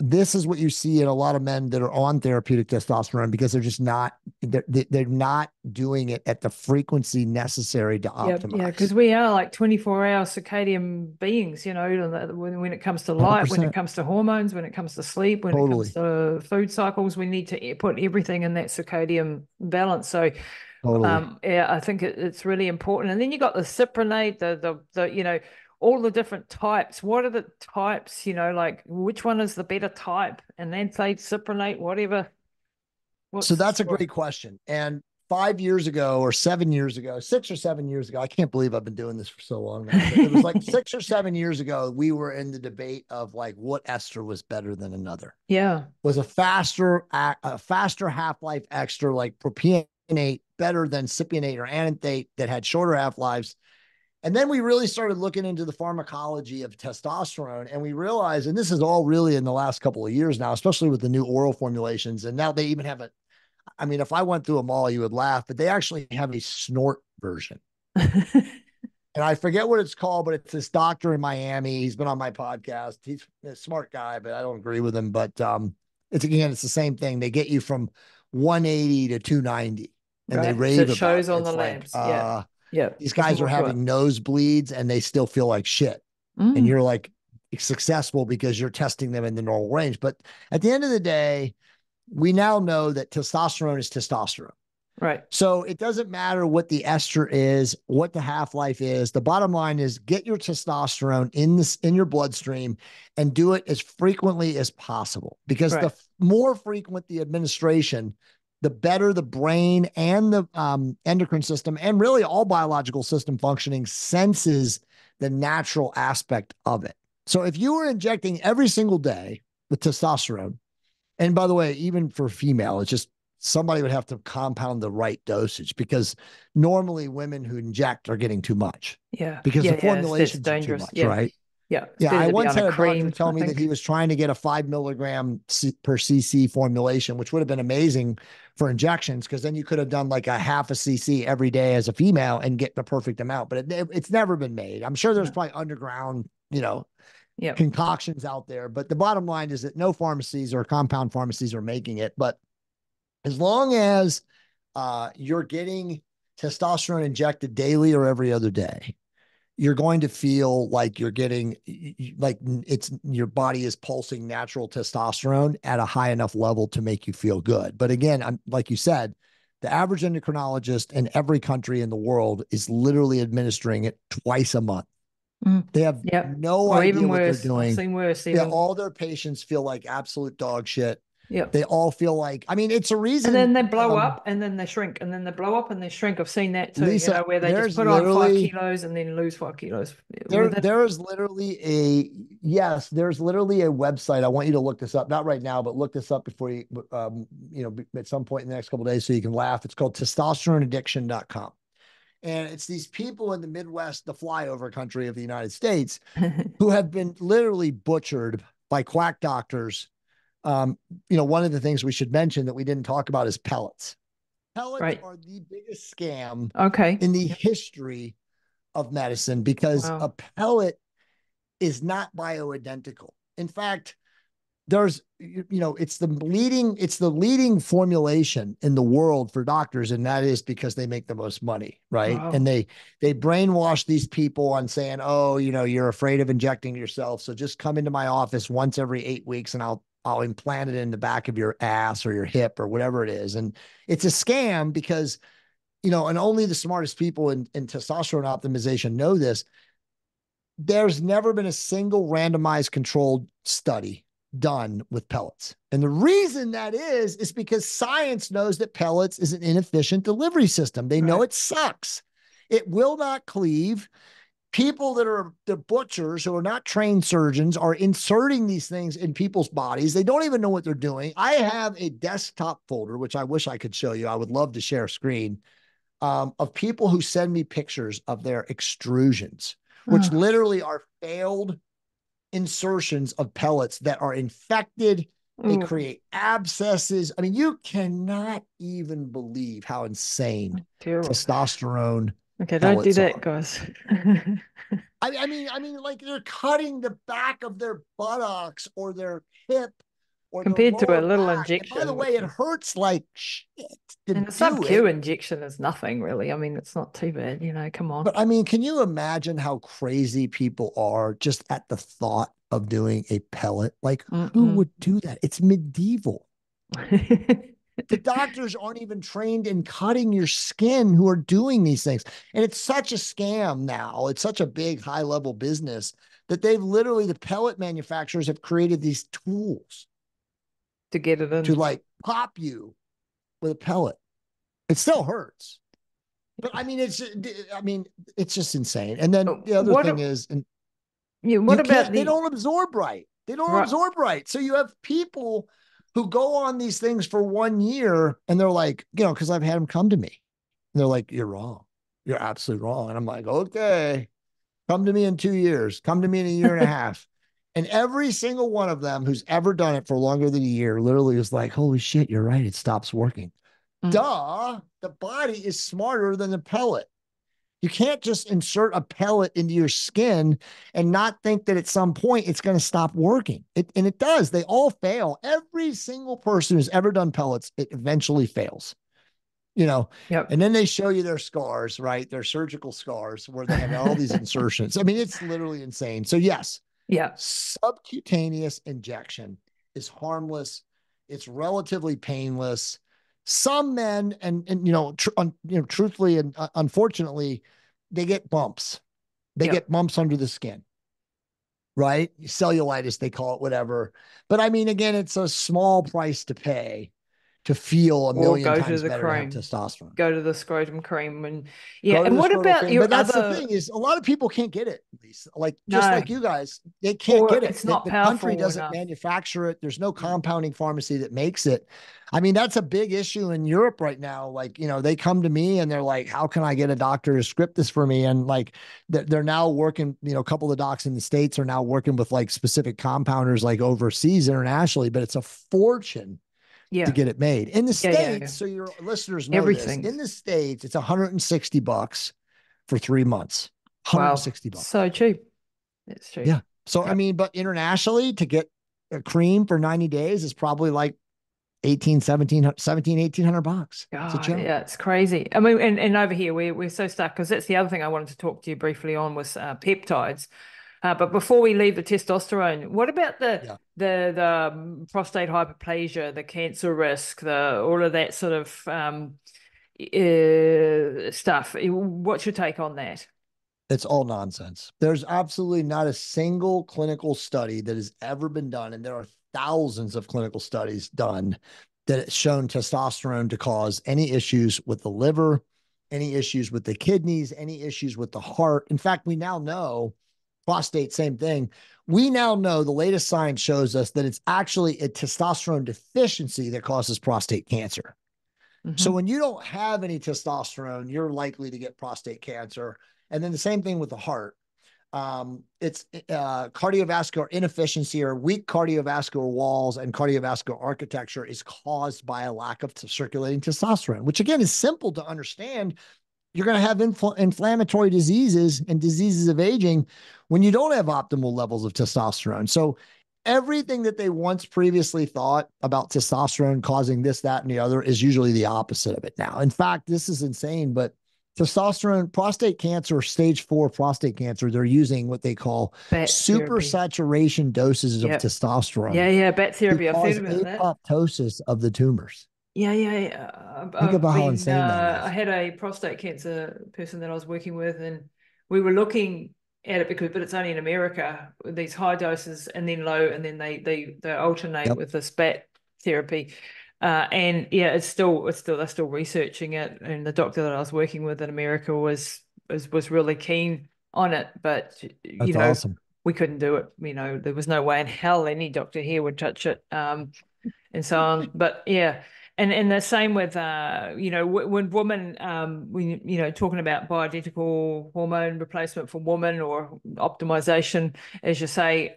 this is what you see in a lot of men that are on therapeutic testosterone because they're just not, they're not doing it at the frequency necessary to optimize. Yeah, because we are like 24-hour circadian beings, when it comes to light, 100%. When it comes to hormones, when it comes to sleep, when it comes to food cycles, we need to put everything in that circadian balance. So, totally. I think it's really important. And then you got the cyprinate, the all the different types. What are the types? Like which one is the better type? And then say cyprinate, whatever. So that's a great question. And 6 or 7 years ago, I can't believe I've been doing this for so long now. It was like 6 or 7 years ago, we were in the debate of like what ester was better than another. Yeah. Was a faster half-life ester like propionate better than cypionate or ananthate that had shorter half-lives? And then we really started looking into the pharmacology of testosterone, and we realized, and this is all really in the last couple of years now, especially with the new oral formulations, and now they even have a, I mean, if I went through them all, you would laugh, but they actually have a snort version. And I forget what it's called, but it's this doctor in Miami. He's been on my podcast. He's a smart guy, but I don't agree with him. But it's, again, it's the same thing. They get you from 180 to 290, and they rave about it. It shows on the labs. Yeah. These guys are having nosebleeds, and they still feel like shit. And you're like successful because you're testing them in the normal range. But at the end of the day, we now know that testosterone is testosterone. Right. So it doesn't matter what the ester is, what the half-life is. The bottom line is get your testosterone in your bloodstream and do it as frequently as possible, because the more frequent the administration, the better the brain and the endocrine system and really all biological system functioning senses the natural aspect of it. So if you were injecting every single day with testosterone, and by the way, even for female, it's just somebody would have to compound the right dosage, because normally women who inject are getting too much. Yeah. Because the formulations are too much, right? Yeah. Yeah. I once had a doctor tell me that he was trying to get a 5 milligram per cc formulation, which would have been amazing for injections, because then you could have done like a half a cc every day as a female and get the perfect amount. But it's never been made. I'm sure there's probably underground, you know, concoctions out there, but the bottom line is that no pharmacies or compound pharmacies are making it. But as long as you're getting testosterone injected daily or every other day, you're going to feel like you're getting, like it's, your body is pulsing natural testosterone at a high enough level to make you feel good. But again, I'm, like you said, the average endocrinologist in every country in the world is literally administering it twice a month. They have no idea what they're doing. All their patients feel like absolute dog shit. They all feel like, I mean, it's a reason. And then they blow up and then they shrink, and then they blow up and they shrink. I've seen that too, Lisa, you know, where they just put on 5 kilos and then lose 5 kilos. There's literally a website. I want you to look this up, not right now, but look this up before you, you know, at some point in the next couple of days so you can laugh. It's called testosteroneaddiction.com. And it's these people in the Midwest, the flyover country of the United States, who have been literally butchered by quack doctors. You know, one of the things we should mention that we didn't talk about is pellets. Pellets are the biggest scam in the history of medicine, because a pellet is not bioidentical. In fact, there's, you know, it's the leading formulation in the world for doctors. And that is because they make the most money, right? Wow. And they brainwash these people on saying, oh, you know, you're afraid of injecting yourself, so just come into my office once every 8 weeks and I'll implant it in the back of your ass or your hip or whatever it is. And it's a scam because, you know, and only the smartest people in testosterone optimization know this. There's never been a single randomized controlled study done with pellets. And the reason that is because science knows that pellets is an inefficient delivery system. They know it sucks. It will not cleave. People that are the butchers, who are not trained surgeons, are inserting these things in people's bodies. They don't even know what they're doing. I have a desktop folder, which I wish I could show you. I would love to share a screen of people who send me pictures of their extrusions, which literally are failed insertions of pellets that are infected. They create abscesses. I mean, you cannot even believe how insane testosterone. Okay, don't do that, guys. I mean, like they're cutting the back of their buttocks or their hip, or compared to a little injection. And by the way, it hurts like shit. And a sub-Q injection is nothing, really. I mean, it's not too bad, you know, come on. But I mean, can you imagine how crazy people are just at the thought of doing a pellet? Like, who would do that? It's medieval. The doctors aren't even trained in cutting your skin who are doing these things. And it's such a scam now. It's such a big, high-level business that they've literally, the pellet manufacturers have created these tools to get it in, to like pop you with a pellet. It still hurts. But I mean, it's just insane. And then the other thing is, they don't absorb right. They don't absorb right. So you have people who go on these things for 1 year and they're like, because I've had them come to me. And they're like, you're wrong. You're absolutely wrong. And I'm like, okay, come to me in 2 years. Come to me in a year and a half. And every single one of them who's ever done it for longer than a year literally is like, holy shit, you're right. It stops working. Duh, the body is smarter than the pellet. You can't just insert a pellet into your skin and not think that at some point it's going to stop working. And it does. They all fail. Every single person who's ever done pellets, it eventually fails. And then they show you their scars, right? Their surgical scars where they have all these insertions. I mean, it's literally insane. So yes, subcutaneous injection is harmless. It's relatively painless. Some men, truthfully and unfortunately, they get bumps. They get bumps under the skin, right? Cellulitis, they call it, whatever. But I mean, again, it's a small price to pay to feel a million times better than testosterone. Go to the scrotum cream, and what about your other? But that's the thing is, a lot of people can't get it, Lisa. Like you guys, they can't get it. It's not powerful. The country doesn't manufacture it. There's no compounding pharmacy that makes it. I mean, that's a big issue in Europe right now. Like, they come to me and they're like, how can I get a doctor to script this for me? And like, they're now working, a couple of docs in the States are now working with like specific compounders, like overseas internationally, but it's a fortune to get it made in the States. So your listeners know everything. This. In the States, it's $160 for 3 months, $160. So cheap. It's cheap. Yeah. So, I mean, but internationally to get a cream for 90 days is probably like $1,800 bucks. Yeah, it's crazy. I mean, and over here we're so stuck, because that's the other thing I wanted to talk to you briefly on was peptides. But before we leave the testosterone, what about the prostate hyperplasia, the cancer risk, all of that sort of stuff? What's your take on that? It's all nonsense. There's absolutely not a single clinical study that has ever been done, and there are thousands of clinical studies done that it's shown testosterone to cause any issues with the liver, any issues with the kidneys, any issues with the heart. In fact, we now know. Prostate, same thing. We now know the latest science shows us that it's actually a testosterone deficiency that causes prostate cancer. So when you don't have any testosterone, you're likely to get prostate cancer. And then the same thing with the heart. It's cardiovascular inefficiency or weak cardiovascular walls and cardiovascular architecture is caused by a lack of circulating testosterone, which again is simple to understand. You're going to have inflammatory diseases and diseases of aging when you don't have optimal levels of testosterone. So everything that they once previously thought about testosterone causing this, that, and the other is usually the opposite of it now. In fact, this is insane, but testosterone, prostate cancer, stage 4 prostate cancer, they're using what they call supersaturation doses of testosterone. Bat therapy. I've heard about that. Apoptosis of the tumors. Think about how insane that is. I had a prostate cancer person that I was working with, and we were looking at it because, but it's only in America, these high doses and then low, and then they alternate with this BAT therapy. They're still researching it. And the doctor that I was working with in America was really keen on it, but awesome. We couldn't do it. There was no way in hell any doctor here would touch it, and so on. But yeah. And the same with, when women, talking about bioidentical hormone replacement for women or optimization, as you say,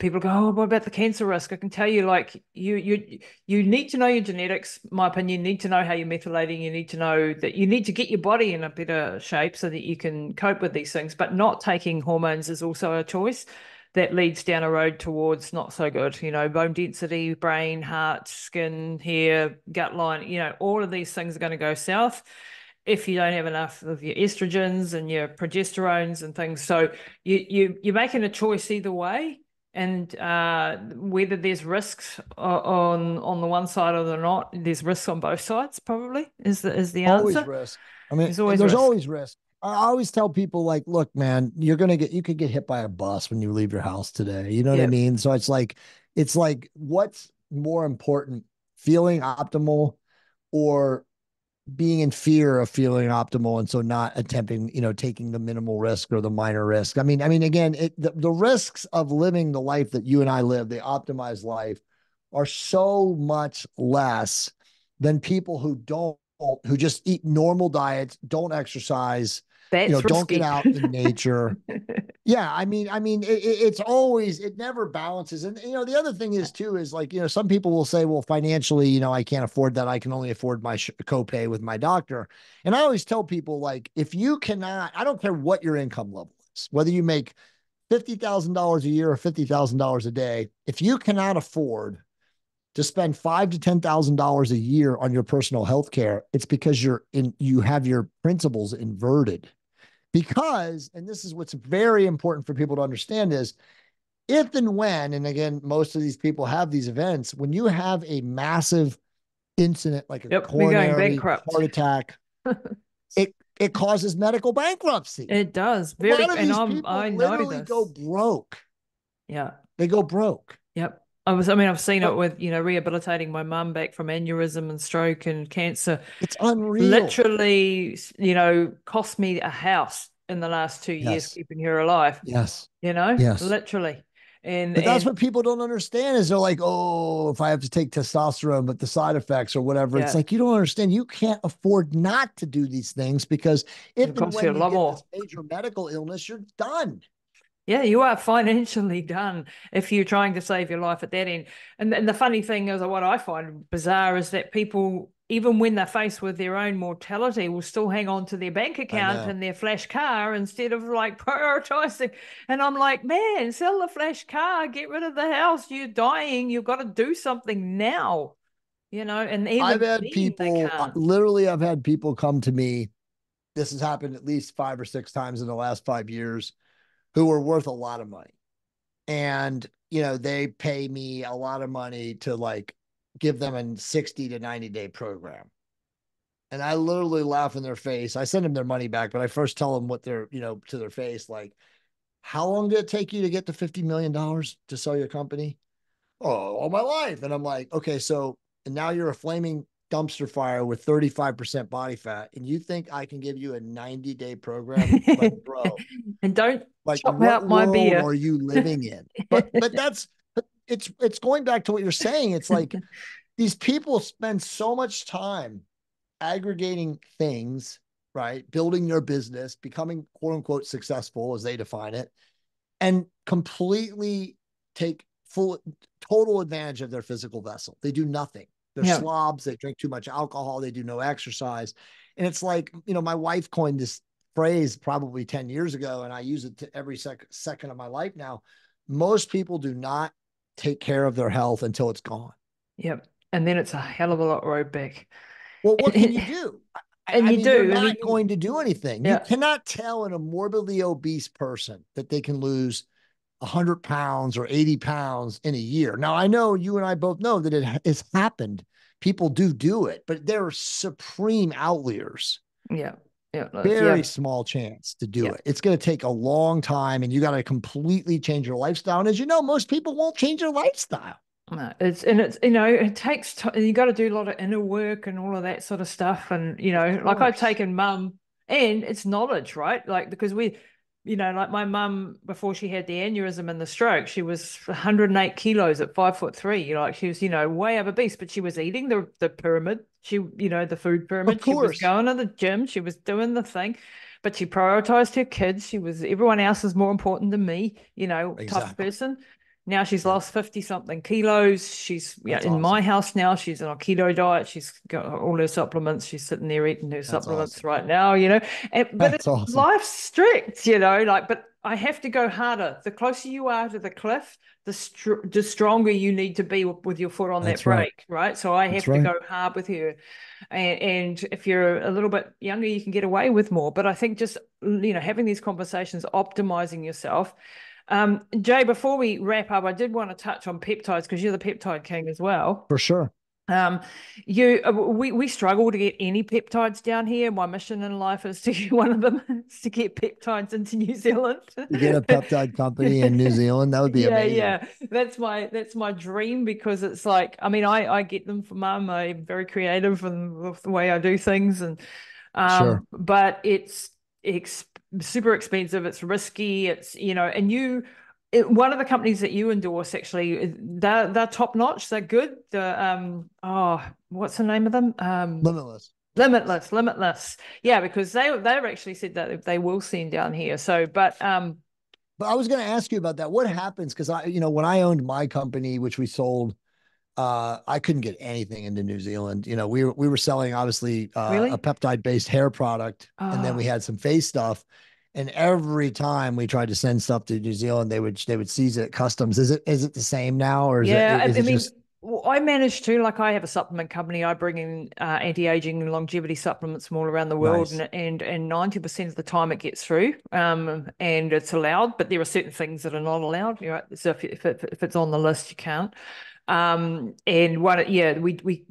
people go, oh, what about the cancer risk? I can tell you, like, you need to know your genetics, my opinion. You need to know how you're methylating. You need to know that you need to get your body in a better shape so that you can cope with these things. But not taking hormones is also a choice that leads down a road towards not so good, bone density, brain, heart, skin, hair, gut line, all of these things are going to go south if you don't have enough of your estrogens and your progesterones and things. So you're making a choice either way. And whether there's risks on the one side or not, there's risks on both sides probably is the answer. Always risk. I mean, there's always risk. I always tell people, like, look, man, you could get hit by a bus when you leave your house today. You know what I mean? So it's like, what's more important, feeling optimal or being in fear of feeling optimal, and so not attempting, you know, taking the minimal risk or the minor risk. I mean, again, the risks of living the life that you and I live, the optimized life, are so much less than people who just eat normal diets, don't exercise, don't get out in nature. Yeah. I mean, it's always, it never balances. And, you know, the other thing is too, is like, you know, some people will say, well, financially, you know, I can't afford that. I can only afford my copay with my doctor. And I always tell people, like, if you cannot, I don't care what your income level is, whether you make $50,000 a year or $50,000 a day, if you cannot afford to spend $5,000 to $10,000 a year on your personal health care, it's because you have your principles inverted. Because, and this is what's very important for people to understand, is if and when, and again, most of these people have these events, when you have a massive incident, like a coronary heart attack, it causes medical bankruptcy. It does. Very, a lot of these people literally go broke. Yeah. They go broke. Yep. I've seen it with, you know, rehabilitating my mum back from aneurysm and stroke and cancer. It's unreal. Literally, you know, cost me a house in the last 2 years keeping her alive. Yes. You know? Yes. Literally. But that's what people don't understand, is they're like, oh, if I have to take testosterone, but the side effects or whatever, it's like, you don't understand. You can't afford not to do these things, because if and when you get this major medical illness, you're done. Yeah, you are financially done if you're trying to save your life at that end. And the funny thing is, what I find bizarre is that people, even when they're faced with their own mortality, will still hang on to their bank account and their flash car instead of, like, prioritizing. And I'm like, man, sell the flash car, get rid of the house. You're dying. You've got to do something now, you know. And even I've had people, literally, I've had people come to me. This has happened at least 5 or 6 times in the last 5 years. Who are worth a lot of money. And, you know, they pay me a lot of money to, like, give them a 60 to 90 day program. And I literally laugh in their face. I send them their money back, but I first tell them what they're, you know, to their face, like, how long did it take you to get to $50 million to sell your company? Oh, all my life. And I'm like, okay, so, and now you're a flaming dumpster fire with 35% body fat, and you think I can give you a 90-day program? Like, bro, and don't, like, chop out my beer. Are you living in? But that's, it's going back to what you're saying. It's like, these people spend so much time aggregating things, right? Building their business, becoming quote unquote successful as they define it, and completely take total advantage of their physical vessel. They do nothing. They're slobs. They drink too much alcohol. They do no exercise. And it's like, you know, my wife coined this phrase probably 10 years ago, and I use it to every second of my life now. Most people do not take care of their health until it's gone. Yep. And then it's a hell of a lot road back. Well, what can you do? And you're not going to do anything. Yeah. You cannot tell a morbidly obese person that they can lose 100 pounds or 80 pounds in a year. Now, I know you and I both know that it has happened. People do it, but they're supreme outliers. Yeah. Yeah. Very small chance to do it. It's going to take a long time, and you got to completely change your lifestyle. And as you know, most people won't change their lifestyle. It's, you know, it takes time. You got to do a lot of inner work and all of that sort of stuff. And, you know, like, I've taken mum, and it's knowledge, right? Like, because you know, like my mum, before she had the aneurysm and the stroke, she was 108 kilos at 5'3". You know, like, she was, you know, way obese, but she was eating the pyramid. She, you know, the food pyramid. She was going to the gym. She was doing the thing, but she prioritized her kids. She was, everyone else is more important than me, you know, tough person. Now she's lost 50 something kilos. She's in my house now. She's on a keto diet. She's got all her supplements. She's sitting there eating her supplements right now, you know. But it's life's strict, you know, like, but I have to go harder. The closer you are to the cliff, the stronger you need to be with your foot on that brake, right? So I have to go hard with her. And if you're a little bit younger, you can get away with more. But I think just, you know, having these conversations, optimizing yourself. Jay, before we wrap up, I did want to touch on peptides, because you're the peptide king as well. For sure. We struggle to get any peptides down here. My mission in life is to one of them is to get peptides into New Zealand. You get a peptide company in New Zealand, that would be amazing. Yeah, that's my dream, because it's like, I mean, I get them from Mum. I'm very creative with the way I do things, and sure. But it's super expensive. It's risky. It's, you know, and one of the companies that you endorse, actually, they're top notch. They're good. What's the name of them? Limitless. Yeah, because they've actually said that they will send down here. So, but I was going to ask you about that. What happens? Because when I owned my company, which we sold, I couldn't get anything into New Zealand. You know, we were selling, obviously, a peptide based hair product, and then we had some face stuff. And every time we tried to send stuff to New Zealand, they would seize it at customs. Is it the same now, or is I managed to, like, I have a supplement company. I bring in anti-aging and longevity supplements from all around the world, nice. and 90% of the time it gets through, and it's allowed. But there are certain things that are not allowed. You know, so if it's on the list, you can't. We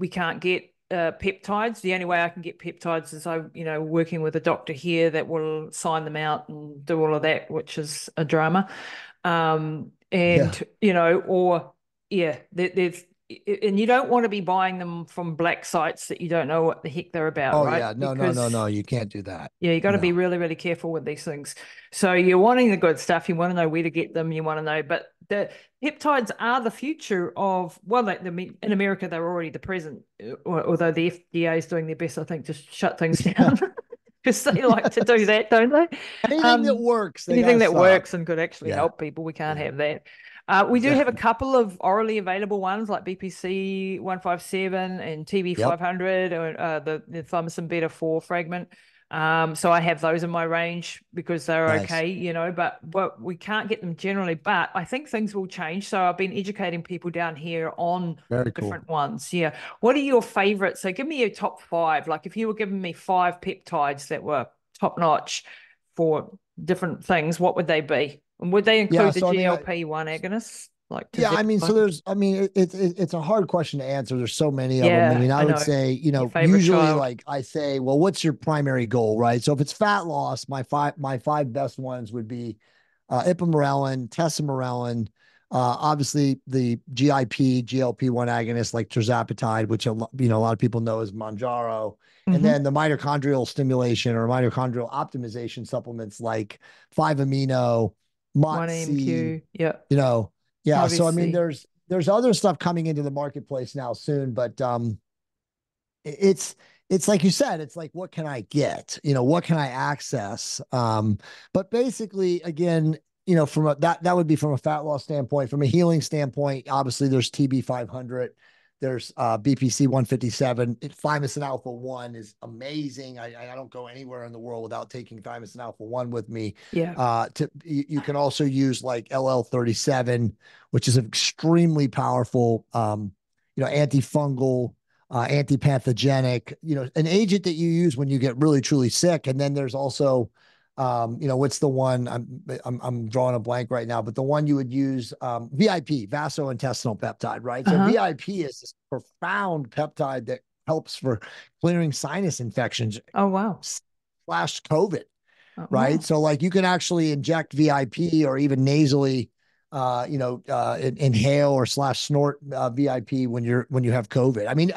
can't get. Peptides. The only way I can get peptides is I working with a doctor here that will sign them out and do all of that, which is a drama. And you don't want to be buying them from black sites that you don't know what the heck they're about. Oh, right? Yeah. No, you can't do that. Yeah. You got to be really, really careful with these things. So you're wanting the good stuff. You want to know where to get them. You want to know, but the peptides are the future of, well, in America, they're already the present, although the FDA is doing their best, I think, to shut things down. Because they like to do that, don't they? Anything that works. Anything that works and could actually help people. We can't have that. We do have a couple of orally available ones, like BPC-157 and TB-500, or the Thymosin beta-4 fragment. So I have those in my range because they're okay, but we can't get them generally. But I think things will change. So I've been educating people down here on different ones. Yeah. What are your favorites? So give me your top five. Like, if you were giving me five peptides that were top notch for different things, what would they be? And would they include the GLP-1 agonists? It's a hard question to answer. There's so many of them. I mean, I would say, usually like I say, well, what's your primary goal, right? So if it's fat loss, my five best ones would be Ipamorelin, Terzapatide, obviously the GIP, GLP-1 agonist like Terzapatide, which a lot of people know as Manjaro, and then the mitochondrial stimulation or mitochondrial optimization supplements like 5-amino, MOTC, Yeah. Obviously. So, I mean, there's other stuff coming into the marketplace now soon, but it's like you said, it's like, what can I get? What can I access? But basically, again, that would be from a fat loss standpoint. From a healing standpoint, obviously there's TB-500, there's BPC-157, Thymosin alpha 1 is amazing. I don't go anywhere in the world without taking Thymosin alpha 1 with me. Yeah. You can also use like LL37, which is an extremely powerful, antifungal, antipathogenic, an agent that you use when you get really truly sick. And then there's also, what's the one I'm drawing a blank right now, but the one you would use, VIP, vasointestinal peptide, right? So VIP is this profound peptide that helps for clearing sinus infections. Oh, wow. / COVID, right? Wow. So like you can actually inject VIP or even nasally, inhale or / snort VIP when you have COVID. I mean,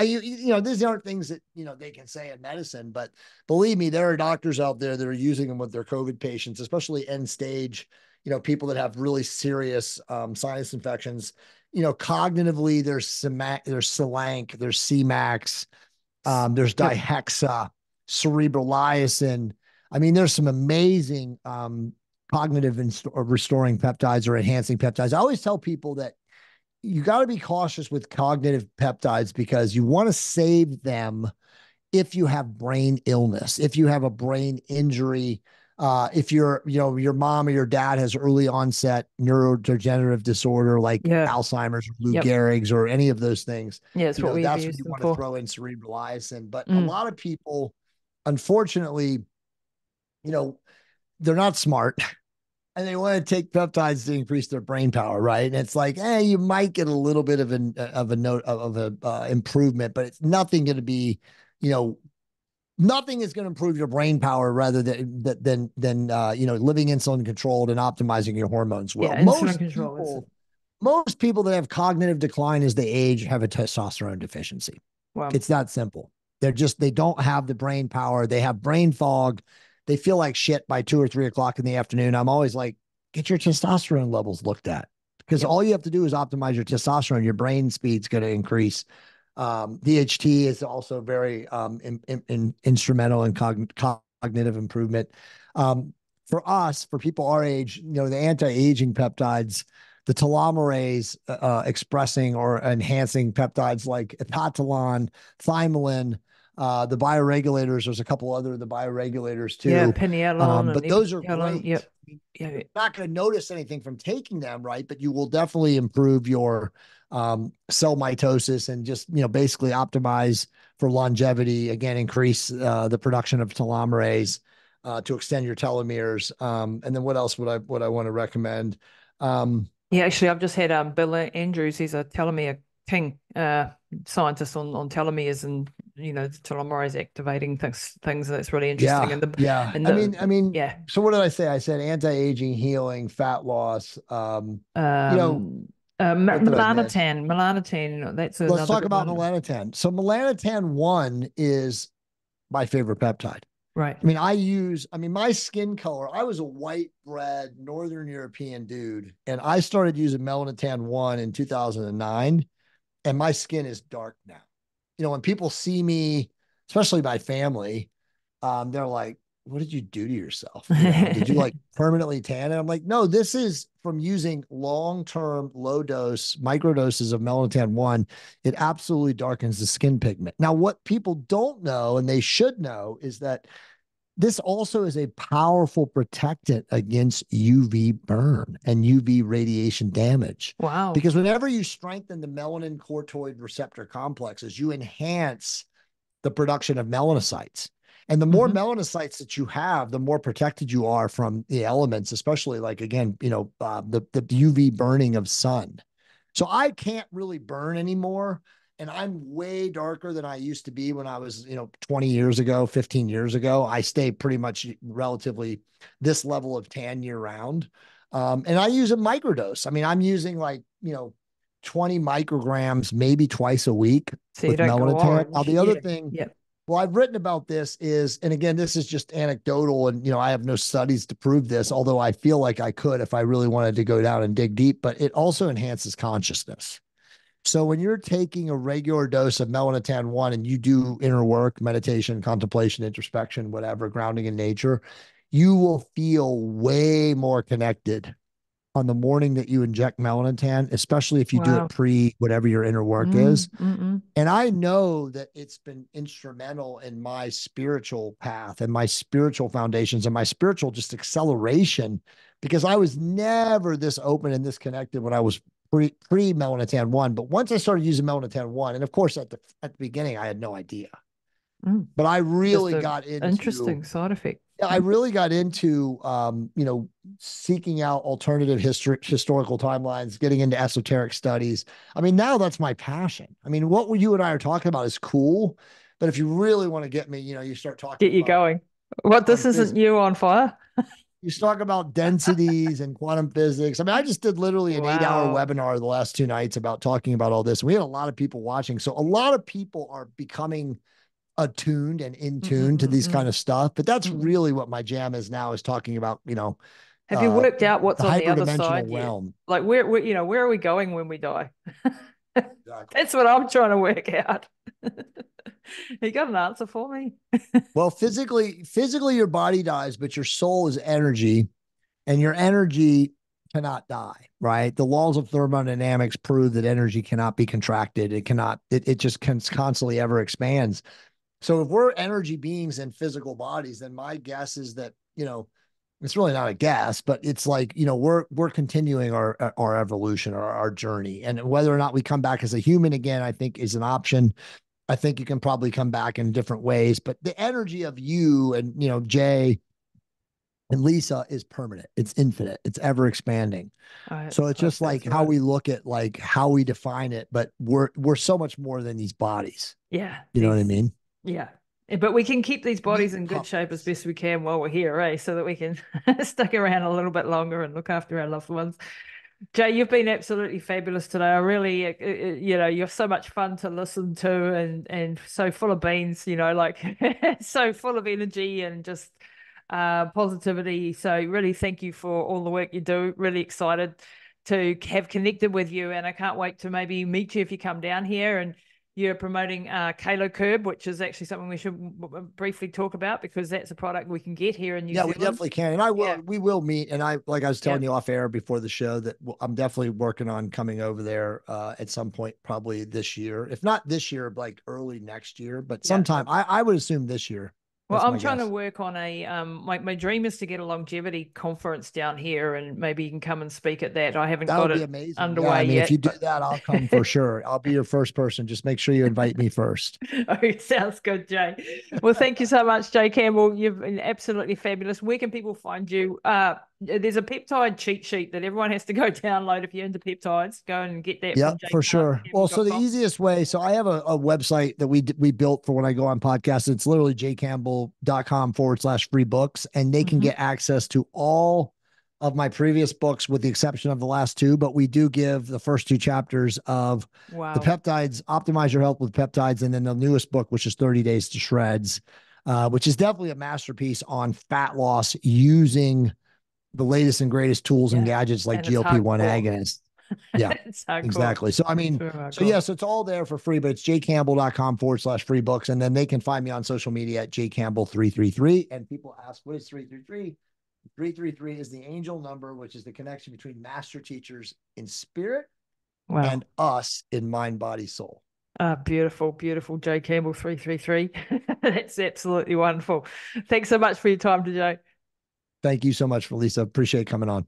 these aren't things that, they can say in medicine, but believe me, there are doctors out there that are using them with their COVID patients, especially end stage, people that have really serious sinus infections. Cognitively, there's Selank, there's CMAX, there's dihexa, cerebrolysine. I mean, there's some amazing, cognitive and restoring peptides or enhancing peptides. I always tell people that you got to be cautious with cognitive peptides because you want to save them if you have brain illness, if you have a brain injury, if you're, your mom or your dad has early onset neurodegenerative disorder like Alzheimer's, or Lou Gehrig's, or any of those things. Yeah, that's what you want to throw in cerebrolysine. But a lot of people, unfortunately, they're not smart. and they want to take peptides to increase their brain power, right? And it's like, hey, you might get a little bit of an improvement, but it's nothing going to be, you know, nothing is going to improve your brain power rather than you know, living insulin controlled and optimizing your hormones. Well, yeah, most people that have cognitive decline as they age have a testosterone deficiency. Wow. It's that simple. They're just, they don't have the brain power. They have brain fog. They feel like shit by 2 or 3 o'clock in the afternoon. I'm always like, get your testosterone levels looked at, because all you have to do is optimize your testosterone. Your brain speed's going to increase. DHT is also very instrumental in cognitive improvement. For us, for people our age, you know, the anti-aging peptides, the telomerase expressing or enhancing peptides like Ipamorelin, Thymosin, the bioregulators. There's a couple other the bioregulators too. Yeah, Ipamorelin, but those are great. Yep. Yeah. You're not going to notice anything from taking them, right? But you will definitely improve your cell mitosis and just, you know, basically optimize for longevity. Again, increase the production of telomerase to extend your telomeres. And then what else would I want to recommend? Yeah, actually, I've just had Bill Andrews. He's a telomere king scientist on telomeres and, you know, telomerase activating things that's really interesting. Yeah, and I mean, so what did I say? I said anti-aging, healing, fat loss, you know. Melanotan. Let's talk about melanotan. So melanotan 1 is my favorite peptide. Right. I mean, my skin color, I was a white bread, Northern European dude, and I started using Melanotan 1 in 2009, and my skin is dark now. You know, when people see me, especially my family, they're like, what did you do to yourself? You know, did you like permanently tan? And I'm like, no, this is from using long-term low dose microdoses of Melanotan 1. It absolutely darkens the skin pigment. Now, what people don't know, and they should know, is that this also is a powerful protectant against UV burn and UV radiation damage. Wow. Because whenever you strengthen the melanin corticoid receptor complexes, you enhance the production of melanocytes. And the more melanocytes that you have, the more protected you are from the elements, especially like, again, you know, the UV burning of sun. So I can't really burn anymore. And I'm way darker than I used to be when I was, you know, 20 years ago, 15 years ago. I stay pretty much relatively this level of tan year round. And I use a microdose. I mean, I'm using like, you know, 20 micrograms, maybe twice a week with melanotan. Now, the other thing... Yeah. Well, I've written about this is, and again, this is just anecdotal and, you know, I have no studies to prove this, although I feel like I could if I really wanted to go down and dig deep, but it also enhances consciousness. So when you're taking a regular dose of Melanotan 1 and you do inner work, meditation, contemplation, introspection, whatever, grounding in nature, you will feel way more connected on the morning that you inject melanotan, especially if you do it pre whatever your inner work is. And I know that it's been instrumental in my spiritual path and my spiritual foundations and my spiritual just acceleration, because I was never this open and this connected when I was pre melanotan 1. But once I started using melanotan 1, and of course at the beginning, I had no idea, but I really got into interesting side effect. I really got into, you know, seeking out alternative historical timelines, getting into esoteric studies. I mean, now that's my passion. I mean, what you and I are talking about is cool, but if you really want to get me, you know, you start talking. Get you going. What, this isn't you on fire? You talk about densities and quantum physics. I mean, I just did literally an 8-hour webinar the last 2 nights about talking about all this. We had a lot of people watching. So a lot of people are becoming attuned and in tune to these kind of stuff, but that's really what my jam is now, is talking about, you know, have you worked out what's on the other side realm? Like where you know, where are we going when we die? Exactly. That's what I'm trying to work out. You got an answer for me? Well, physically your body dies, but your soul is energy, and your energy cannot die, right? The laws of thermodynamics prove that energy cannot be contracted. It just constantly ever expands. So if we're energy beings in physical bodies, then my guess is that, you know, it's really not a guess, but it's like, you know, we're continuing our evolution or our journey. And whether or not we come back as a human again, I think is an option. I think you can probably come back in different ways, but the energy of you and, you know, Jay And Lisa is permanent. It's infinite. It's ever expanding. So it's just like how we look at like how we define it, but we're so much more than these bodies. Yeah. You know what I mean? Yeah. But we can keep these bodies in good shape as best we can while we're here, right? So that we can stick around a little bit longer and look after our loved ones. Jay, you've been absolutely fabulous today. I really, you know, you're so much fun to listen to and so full of beans, you know, like so full of energy and just positivity. So really thank you for all the work you do. Really excited to have connected with you. And I can't wait to maybe meet you if you come down here. And you're promoting Kalo Curb, which is actually something we should briefly talk about, because that's a product we can get here in New Zealand. Yeah, we definitely can. And I will, we will meet. And I, like I was telling you off air before the show, that I'm definitely working on coming over there at some point, probably this year, if not this year, like early next year, but sometime I would assume this year. Well, I'm trying to work on a, my dream is to get a longevity conference down here, and maybe you can come and speak at that. I haven't got it underway yet. If you do that, I'll come for sure. I'll be your first person. Just make sure you invite me first. Oh, sounds good, Jay. Well, thank you so much, Jay Campbell. You've been absolutely fabulous. Where can people find you? There's a peptide cheat sheet that everyone has to go download. If you're into peptides, go and get that. Yeah, for sure. Well, so the easiest way, so I have a website that we built for when I go on podcasts. It's literally jcampbell.com/free books. And they can get access to all of my previous books with the exception of the last two, but we do give the first two chapters of the peptides, Optimize Your Health with Peptides. And then the newest book, which is 30 Days to Shreds, which is definitely a masterpiece on fat loss using the latest and greatest tools and gadgets like GLP-1 agonists. Yeah, exactly. So, I mean, so yes, it's all there for free, but it's jcampbell.com/free books. And then they can find me on social media at jcampbell333. And people ask, what is 333? 333 is the angel number, which is the connection between master teachers in spirit and us in mind, body, soul. Beautiful, beautiful. Jay Campbell 333. That's absolutely wonderful. Thanks so much for your time today. Thank you so much, Lisa. Appreciate coming on.